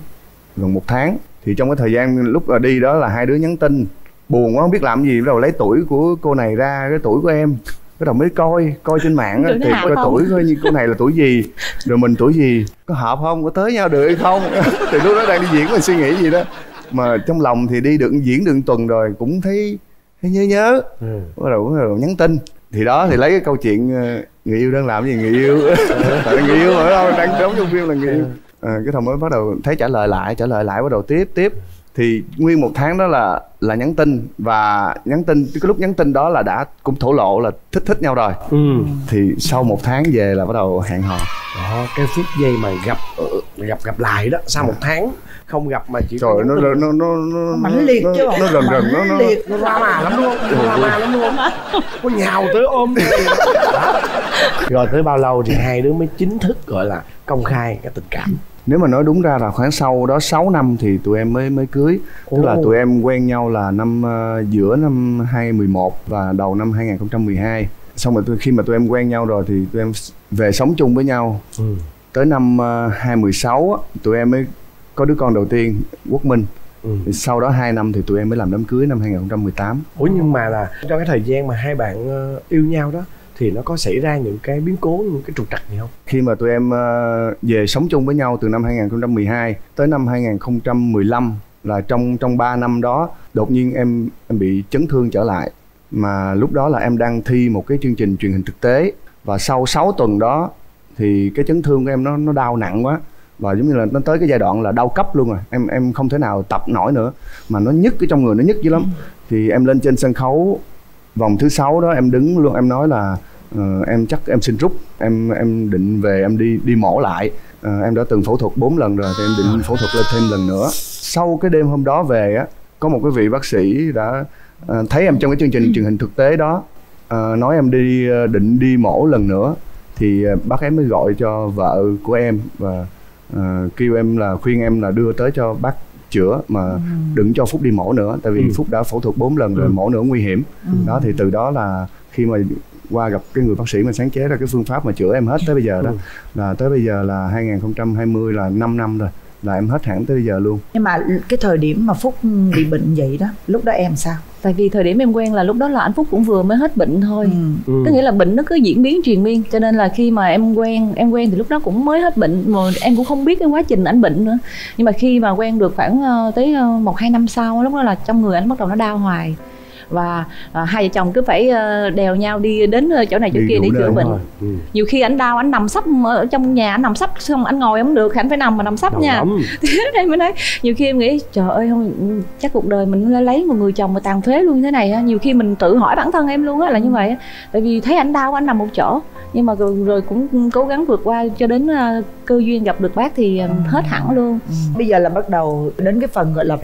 gần một tháng. Thì trong cái thời gian lúc là đi đó là hai đứa nhắn tin buồn quá không biết làm gì, bắt đầu lấy tuổi của cô này ra cái tuổi của em, bắt đầu mới coi trên mạng thì coi tuổi coi như cô này là tuổi gì rồi mình tuổi gì, có hợp không, có tới nhau được hay không. Thì lúc đó đang đi diễn mình suy nghĩ gì đó mà trong lòng thì đi được diễn được tuần rồi cũng thấy nhớ bắt đầu nhắn tin. Thì đó thì lấy cái câu chuyện người yêu đang làm gì, người yêu tại người yêu ở đâu đang đóng trong phim là người yêu cái thằng mới bắt đầu thấy trả lời lại bắt đầu tiếp. Thì nguyên một tháng đó là nhắn tin, và nhắn tin cái lúc nhắn tin đó là đã cũng thổ lộ là thích nhau rồi. Thì sau một tháng về là bắt đầu hẹn hò đó. Cái phút giây mà gặp lại đó, sau một tháng không gặp mà chỉ trời, nó mãnh liệt chứ, nó gần nó hoa mà lắm luôn, có nhào tới ôm. Rồi tới bao lâu thì hai đứa mới chính thức gọi là công khai cái tình cảm? Nếu mà nói đúng ra là khoảng sau đó 6 năm thì tụi em mới cưới. Tức là tụi em quen nhau là năm giữa năm 2011 và đầu năm 2012. Xong rồi khi mà tụi em quen nhau rồi thì tụi em về sống chung với nhau. Tới năm 2016 tụi em mới có đứa con đầu tiên, Quốc Minh. Sau đó 2 năm thì tụi em mới làm đám cưới năm 2018. Ủa nhưng mà là trong cái thời gian mà hai bạn yêu nhau đó thì nó có xảy ra những cái biến cố, những cái trục trặc gì không? Khi mà tụi em về sống chung với nhau từ năm 2012 tới năm 2015 là trong 3 năm đó đột nhiên em bị chấn thương trở lại. Mà lúc đó là em đang thi một cái chương trình truyền hình thực tế, và sau 6 tuần đó thì cái chấn thương của em nó đau nặng quá, và giống như là nó tới cái giai đoạn là đau cấp luôn rồi. Em không thể nào tập nổi nữa, mà nó nhức cái trong người, nó nhức dữ lắm. Thì em lên trên sân khấu vòng thứ 6 đó, em đứng luôn, em nói là em chắc em xin rút, em định về em đi mổ lại. Em đã từng phẫu thuật 4 lần rồi thì em định phẫu thuật lên thêm lần nữa. Sau cái đêm hôm đó về á, có một cái vị bác sĩ đã thấy em trong cái chương trình truyền hình thực tế đó, nói em định đi mổ lần nữa. Thì bác ấy mới gọi cho vợ của em và kêu em là khuyên em là đưa tới cho bác chữa, mà đừng cho Phúc đi mổ nữa, tại vì Phúc đã phẫu thuật 4 lần rồi, mổ nữa nguy hiểm. Đó thì từ đó là khi mà qua gặp cái người bác sĩ mà sáng chế ra cái phương pháp mà chữa em hết tới bây giờ đó, là tới bây giờ là 2020 là 5 năm rồi, là em hết hẳn tới bây giờ luôn. Nhưng mà cái thời điểm mà Phúc bị bệnh vậy đó, lúc đó em sao? Tại vì thời điểm em quen là lúc đó là anh Phúc cũng vừa mới hết bệnh thôi. Có nghĩa là bệnh nó cứ diễn biến triền miên, cho nên là khi mà em quen thì lúc đó cũng mới hết bệnh, mà em cũng không biết cái quá trình ảnh bệnh nữa. Nhưng mà khi mà quen được khoảng tới 1-2 năm sau, lúc đó là trong người anh bắt đầu nó đau hoài, và hai vợ chồng cứ phải đèo nhau đi đến chỗ này chỗ kia để chữa bệnh. Nhiều khi ảnh đau, ảnh nằm sấp ở trong nhà, ảnh nằm sấp xong ảnh ngồi không được, ảnh phải nằm mà nằm sấp nha. Đây mới nói, nhiều khi em nghĩ trời ơi không, chắc cuộc đời mình lấy một người chồng mà tàn phế luôn như thế này. Nhiều khi mình tự hỏi bản thân em luôn á, là như vậy. Tại vì thấy ảnh đau, ảnh nằm một chỗ, nhưng mà rồi cũng cố gắng vượt qua cho đến cơ duyên gặp được bác thì hết hẳn luôn. Bây giờ là bắt đầu đến cái phần gọi là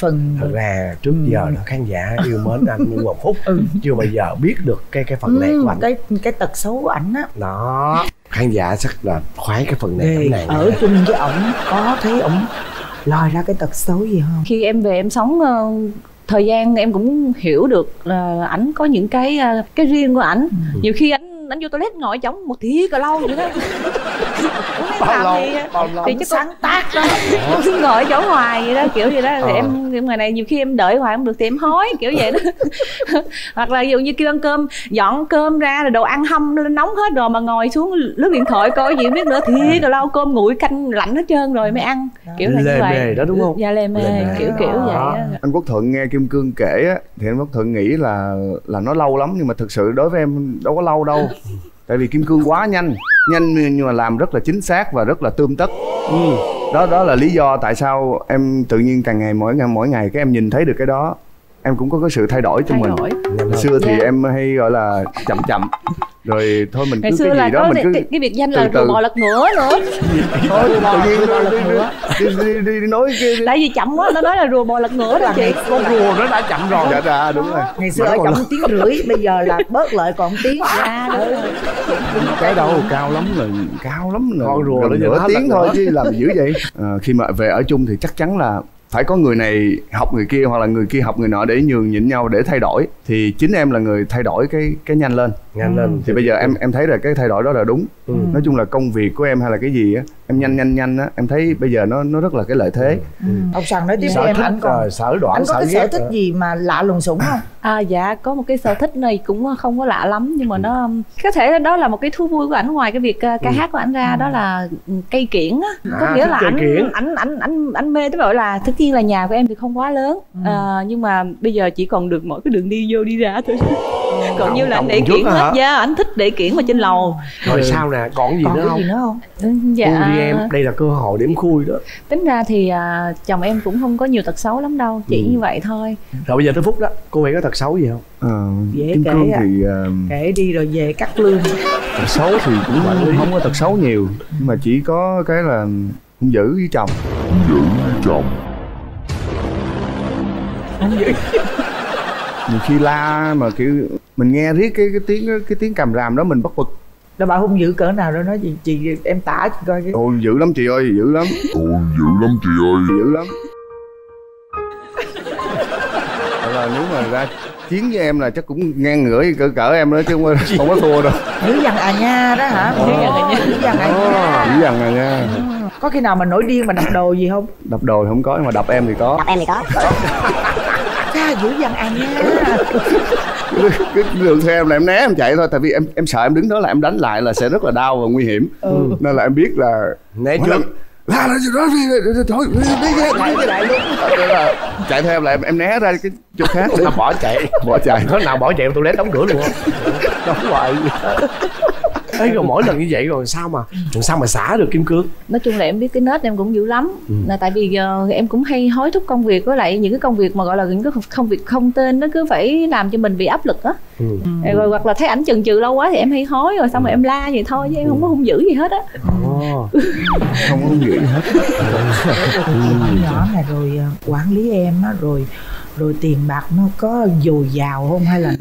phần thật ra trước giờ là khán giả yêu mến anh Hoàng Phúc chưa bao giờ biết được cái phần này của ảnh, cái tật xấu của ảnh á đó. Khán giả chắc là khoái cái phần này ở chung với ổng, có thấy ổng lòi ra cái tật xấu gì không? Khi em về em sống thời gian em cũng hiểu được là ảnh có những cái riêng của ảnh. Nhiều khi ảnh vô toilet ngồi chống một tí cà lâu vậy đó. Bao lâu thì chắc sáng tác đó, ngồi chỗ hoài vậy đó, kiểu gì đó. Thì em ngày này nhiều khi em đợi hoài không được thì em hối kiểu vậy đó. Hoặc là ví dụ như kêu ăn cơm, dọn cơm ra rồi đồ ăn hâm nóng hết rồi mà ngồi xuống lướt điện thoại coi gì biết nữa, thì cà lâu cơm nguội canh lạnh hết trơn rồi mới ăn, kiểu là như vậy đó đúng không? Dạ lề mề kiểu vậy đó. Anh Quốc Thuận nghe Kim Cương kể á thì anh Quốc Thuận nghĩ là nó lâu lắm, nhưng mà thực sự đối với em đâu có lâu đâu. Tại vì Kim Cương quá nhanh nhưng mà làm rất là chính xác và rất là tươm tất. Đó là lý do tại sao em tự nhiên càng ngày mỗi ngày cái em nhìn thấy được cái đó, em cũng có cái sự thay đổi trong mình. Xưa thì em hay gọi là chậm rồi thôi mình cứ cái gì đó mình cứ cái biệt danh là bò lật ngửa nữa. Thôi tự nhiên đi nói cái tại vì chậm quá nó nói là rùa bò lật ngửa đó chị, con rùa nó đã chậm rồi. Dạ dạ đúng rồi, ngày xưa chậm 1 tiếng rưỡi bây giờ là bớt lại còn 1 tiếng. Cái đâu cao lắm con rùa nửa tiếng thôi chứ làm dữ vậy. Khi mà về ở chung thì chắc chắn là phải có người này học người kia hoặc là người kia học người nọ để nhường nhịn nhau để thay đổi, thì chính em là người thay đổi cái nhanh lên thì bây giờ em thấy là cái thay đổi đó là đúng. Nói chung là công việc của em hay là cái gì á, em nhanh á, em thấy bây giờ nó rất là cái lợi thế. Ông Sần nói tiếp em, anh còn sở thích gì mà lạ lùng sủng không? Dạ có một cái sở thích này cũng không có lạ lắm nhưng mà nó có thể đó là một cái thú vui của ảnh ngoài cái việc ca hát của ảnh ra, đó là cây kiển á. Có nghĩa là ảnh mê tới gọi là thực nhiên là nhà của em thì không quá lớn nhưng mà bây giờ chỉ còn được mỗi cái đường đi vô đi ra thôi. Còn như là anh để kiển hết da, ảnh thích để kiển mà trên lầu. Rồi sao nè, còn gì nữa không? Dạ em, đây là cơ hội để em khui đó. Tính ra thì chồng em cũng không có nhiều tật xấu lắm đâu, chỉ như vậy thôi. Rồi bây giờ tới Phúc đó, cô ấy có tật xấu gì không? Dễ Kim Cương thì kể đi rồi về cắt lương. Tật xấu thì cũng không có tật xấu nhiều, nhưng mà chỉ có cái là không giữ với chồng. Nhiều khi la mà kiểu mình nghe riết cái tiếng càm ràm đó mình bất bực. Nó bảo hung dữ cỡ nào đó, nói gì chị em tả chị coi cái. Ôi dữ lắm chị ơi, dữ lắm. Ôi dữ lắm chị ơi, dữ lắm. Là nếu mà ra chiến với em là chắc cũng ngang ngửa cỡ em đó chứ không có thua đâu. Dữ dằn à nha đó hả? Dữ dằn à nha. Có khi nào mà nổi điên mà đập đồ gì không? Đập đồ thì không có, nhưng mà đập em thì có. Dữ dằn à nha. Cái đường theo em là em né em chạy thôi, tại vì em sợ em đứng đó là em đánh lại là sẽ rất là đau và nguy hiểm. Nên là em biết là né trước. Là đó thôi lại luôn. Chạy theo em là em né ra cái chỗ khác để bỏ chạy. Nó nào bỏ chạy em toilet đóng cửa luôn. Đóng lại. Ấy rồi mỗi lần như vậy rồi sao mà xả được Kim Cương? Nói chung là em biết cái nết em cũng dữ lắm. Là tại vì giờ em cũng hay hối thúc công việc, với lại những cái công việc mà gọi là những cái công việc không tên nó cứ phải làm cho mình bị áp lực á. Rồi hoặc là thấy ảnh chần chừ lâu quá thì em hay hối rồi xong rồi em la vậy thôi chứ em không có hung dữ gì hết á. Không có hung dữ gì hết. Nhỏ này rồi quản lý em á, rồi tiền bạc nó có dồi dào không hay là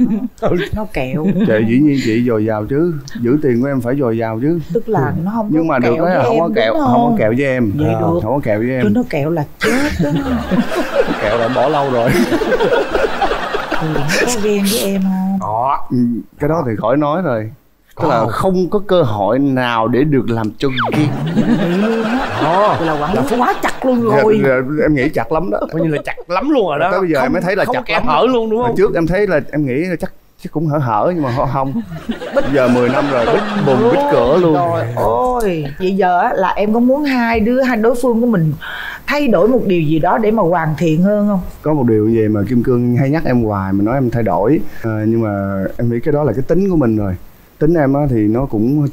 nó kẹo? Trời, dĩ nhiên chị dồi dào chứ, giữ tiền của em phải dồi dào chứ. Tức là nó không nhưng mà được cái là không có kẹo với em. Vậy được. Không có kẹo với em. Chứ nó kẹo là chết đó. Kẹo là bỏ lâu rồi. Nó có ghen với em không? Đó, cái đó thì khỏi nói rồi. Tức là không có cơ hội nào để được làm chung ghen. Là quá chặt luôn rồi. Em nghĩ chặt lắm đó. Coi như là chặt lắm luôn rồi đó. Tới bây giờ em mới thấy là chặt lắm hở luôn đúng không? Trước em thấy là em nghĩ là chắc cũng hở nhưng mà không. Bây giờ 10 năm rồi bít bùng bít cửa luôn. Rồi ôi, vậy giờ là em có muốn hai đối phương của mình thay đổi một điều gì đó để mà hoàn thiện hơn không? Có một điều gì mà Kim Cương hay nhắc em hoài mà nói em thay đổi, nhưng mà em nghĩ cái đó là cái tính của mình rồi. Tính em á thì nó cũng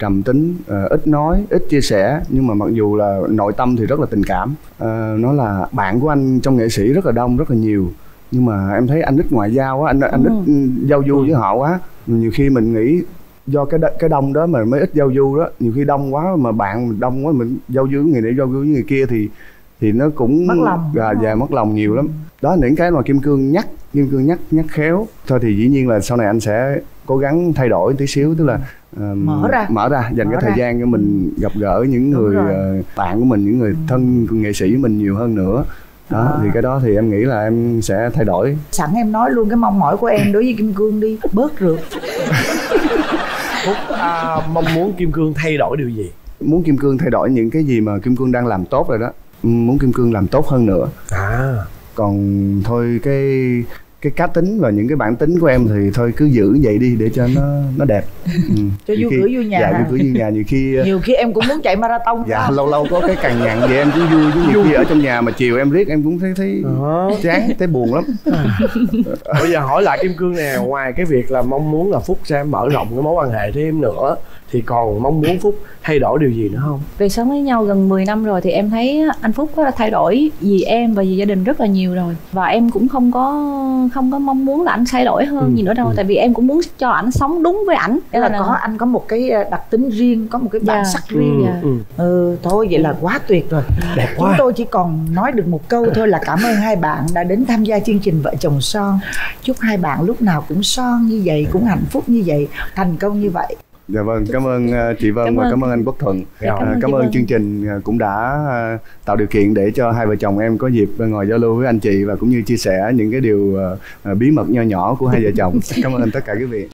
trầm tính, ít nói, ít chia sẻ, nhưng mà mặc dù là nội tâm thì rất là tình cảm. Nó là bạn của anh trong nghệ sĩ rất là đông, rất là nhiều, nhưng mà em thấy anh ít ngoại giao á, anh ít giao du với họ quá. Nhiều khi mình nghĩ do cái đông đó mà mới ít giao du đó. Nhiều khi đông quá mà bạn đông quá mình giao du với người này giao du với người kia thì nó cũng mất lòng, mất lòng nhiều lắm. Đó là những cái mà Kim Cương nhắc khéo. Thôi thì dĩ nhiên là sau này anh sẽ cố gắng thay đổi tí xíu, tức là mở ra dành cái thời gian cho mình gặp gỡ những người bạn của mình, những người thân nghệ sĩ của mình nhiều hơn nữa. Đó, thì cái đó thì em nghĩ là em sẽ thay đổi. Sẵn em nói luôn cái mong mỏi của em đối với Kim Cương đi, bớt rượt. Mong muốn Kim Cương thay đổi điều gì? Muốn Kim Cương thay đổi những cái gì mà Kim Cương đang làm tốt rồi đó. Muốn Kim Cương làm tốt hơn nữa. Còn thôi cái cá tính và những cái bản tính của em thì thôi cứ giữ vậy đi để cho nó đẹp. Cho vui cửa vui nhà. Dạ, vui cửa vui nhà. Nhiều khi em cũng muốn chạy marathon. Dạ, lâu có cái cằn nhằn vậy em cũng vui, chứ nhiều khi ở trong nhà mà chiều em riết em cũng thấy chán, thấy buồn lắm. Bây giờ hỏi lại Kim Cương nè, ngoài cái việc là mong muốn là Phúc sẽ mở rộng cái mối quan hệ thêm nữa thì còn mong muốn Phúc thay đổi điều gì nữa không? Việc sống với nhau gần 10 năm rồi thì em thấy anh Phúc đã thay đổi vì em và vì gia đình rất là nhiều rồi. Và em cũng không có mong muốn là anh thay đổi hơn gì nữa đâu. Tại vì em cũng muốn cho ảnh sống đúng với ảnh. Thế là có anh có một cái đặc tính riêng, có một cái bản sắc riêng. Thôi vậy là quá tuyệt rồi. Đẹp quá. Chúng tôi chỉ còn nói được một câu thôi là cảm ơn hai bạn đã đến tham gia chương trình Vợ Chồng Son. Chúc hai bạn lúc nào cũng son như vậy, cũng hạnh phúc như vậy, thành công như vậy. Dạ vâng, cảm ơn chị Vân và cảm ơn anh Quốc Thuận. Cảm ơn chương trình cũng đã tạo điều kiện để cho hai vợ chồng em có dịp ngồi giao lưu với anh chị và cũng như chia sẻ những cái điều bí mật nho nhỏ của hai vợ chồng. Cảm ơn tất cả quý vị.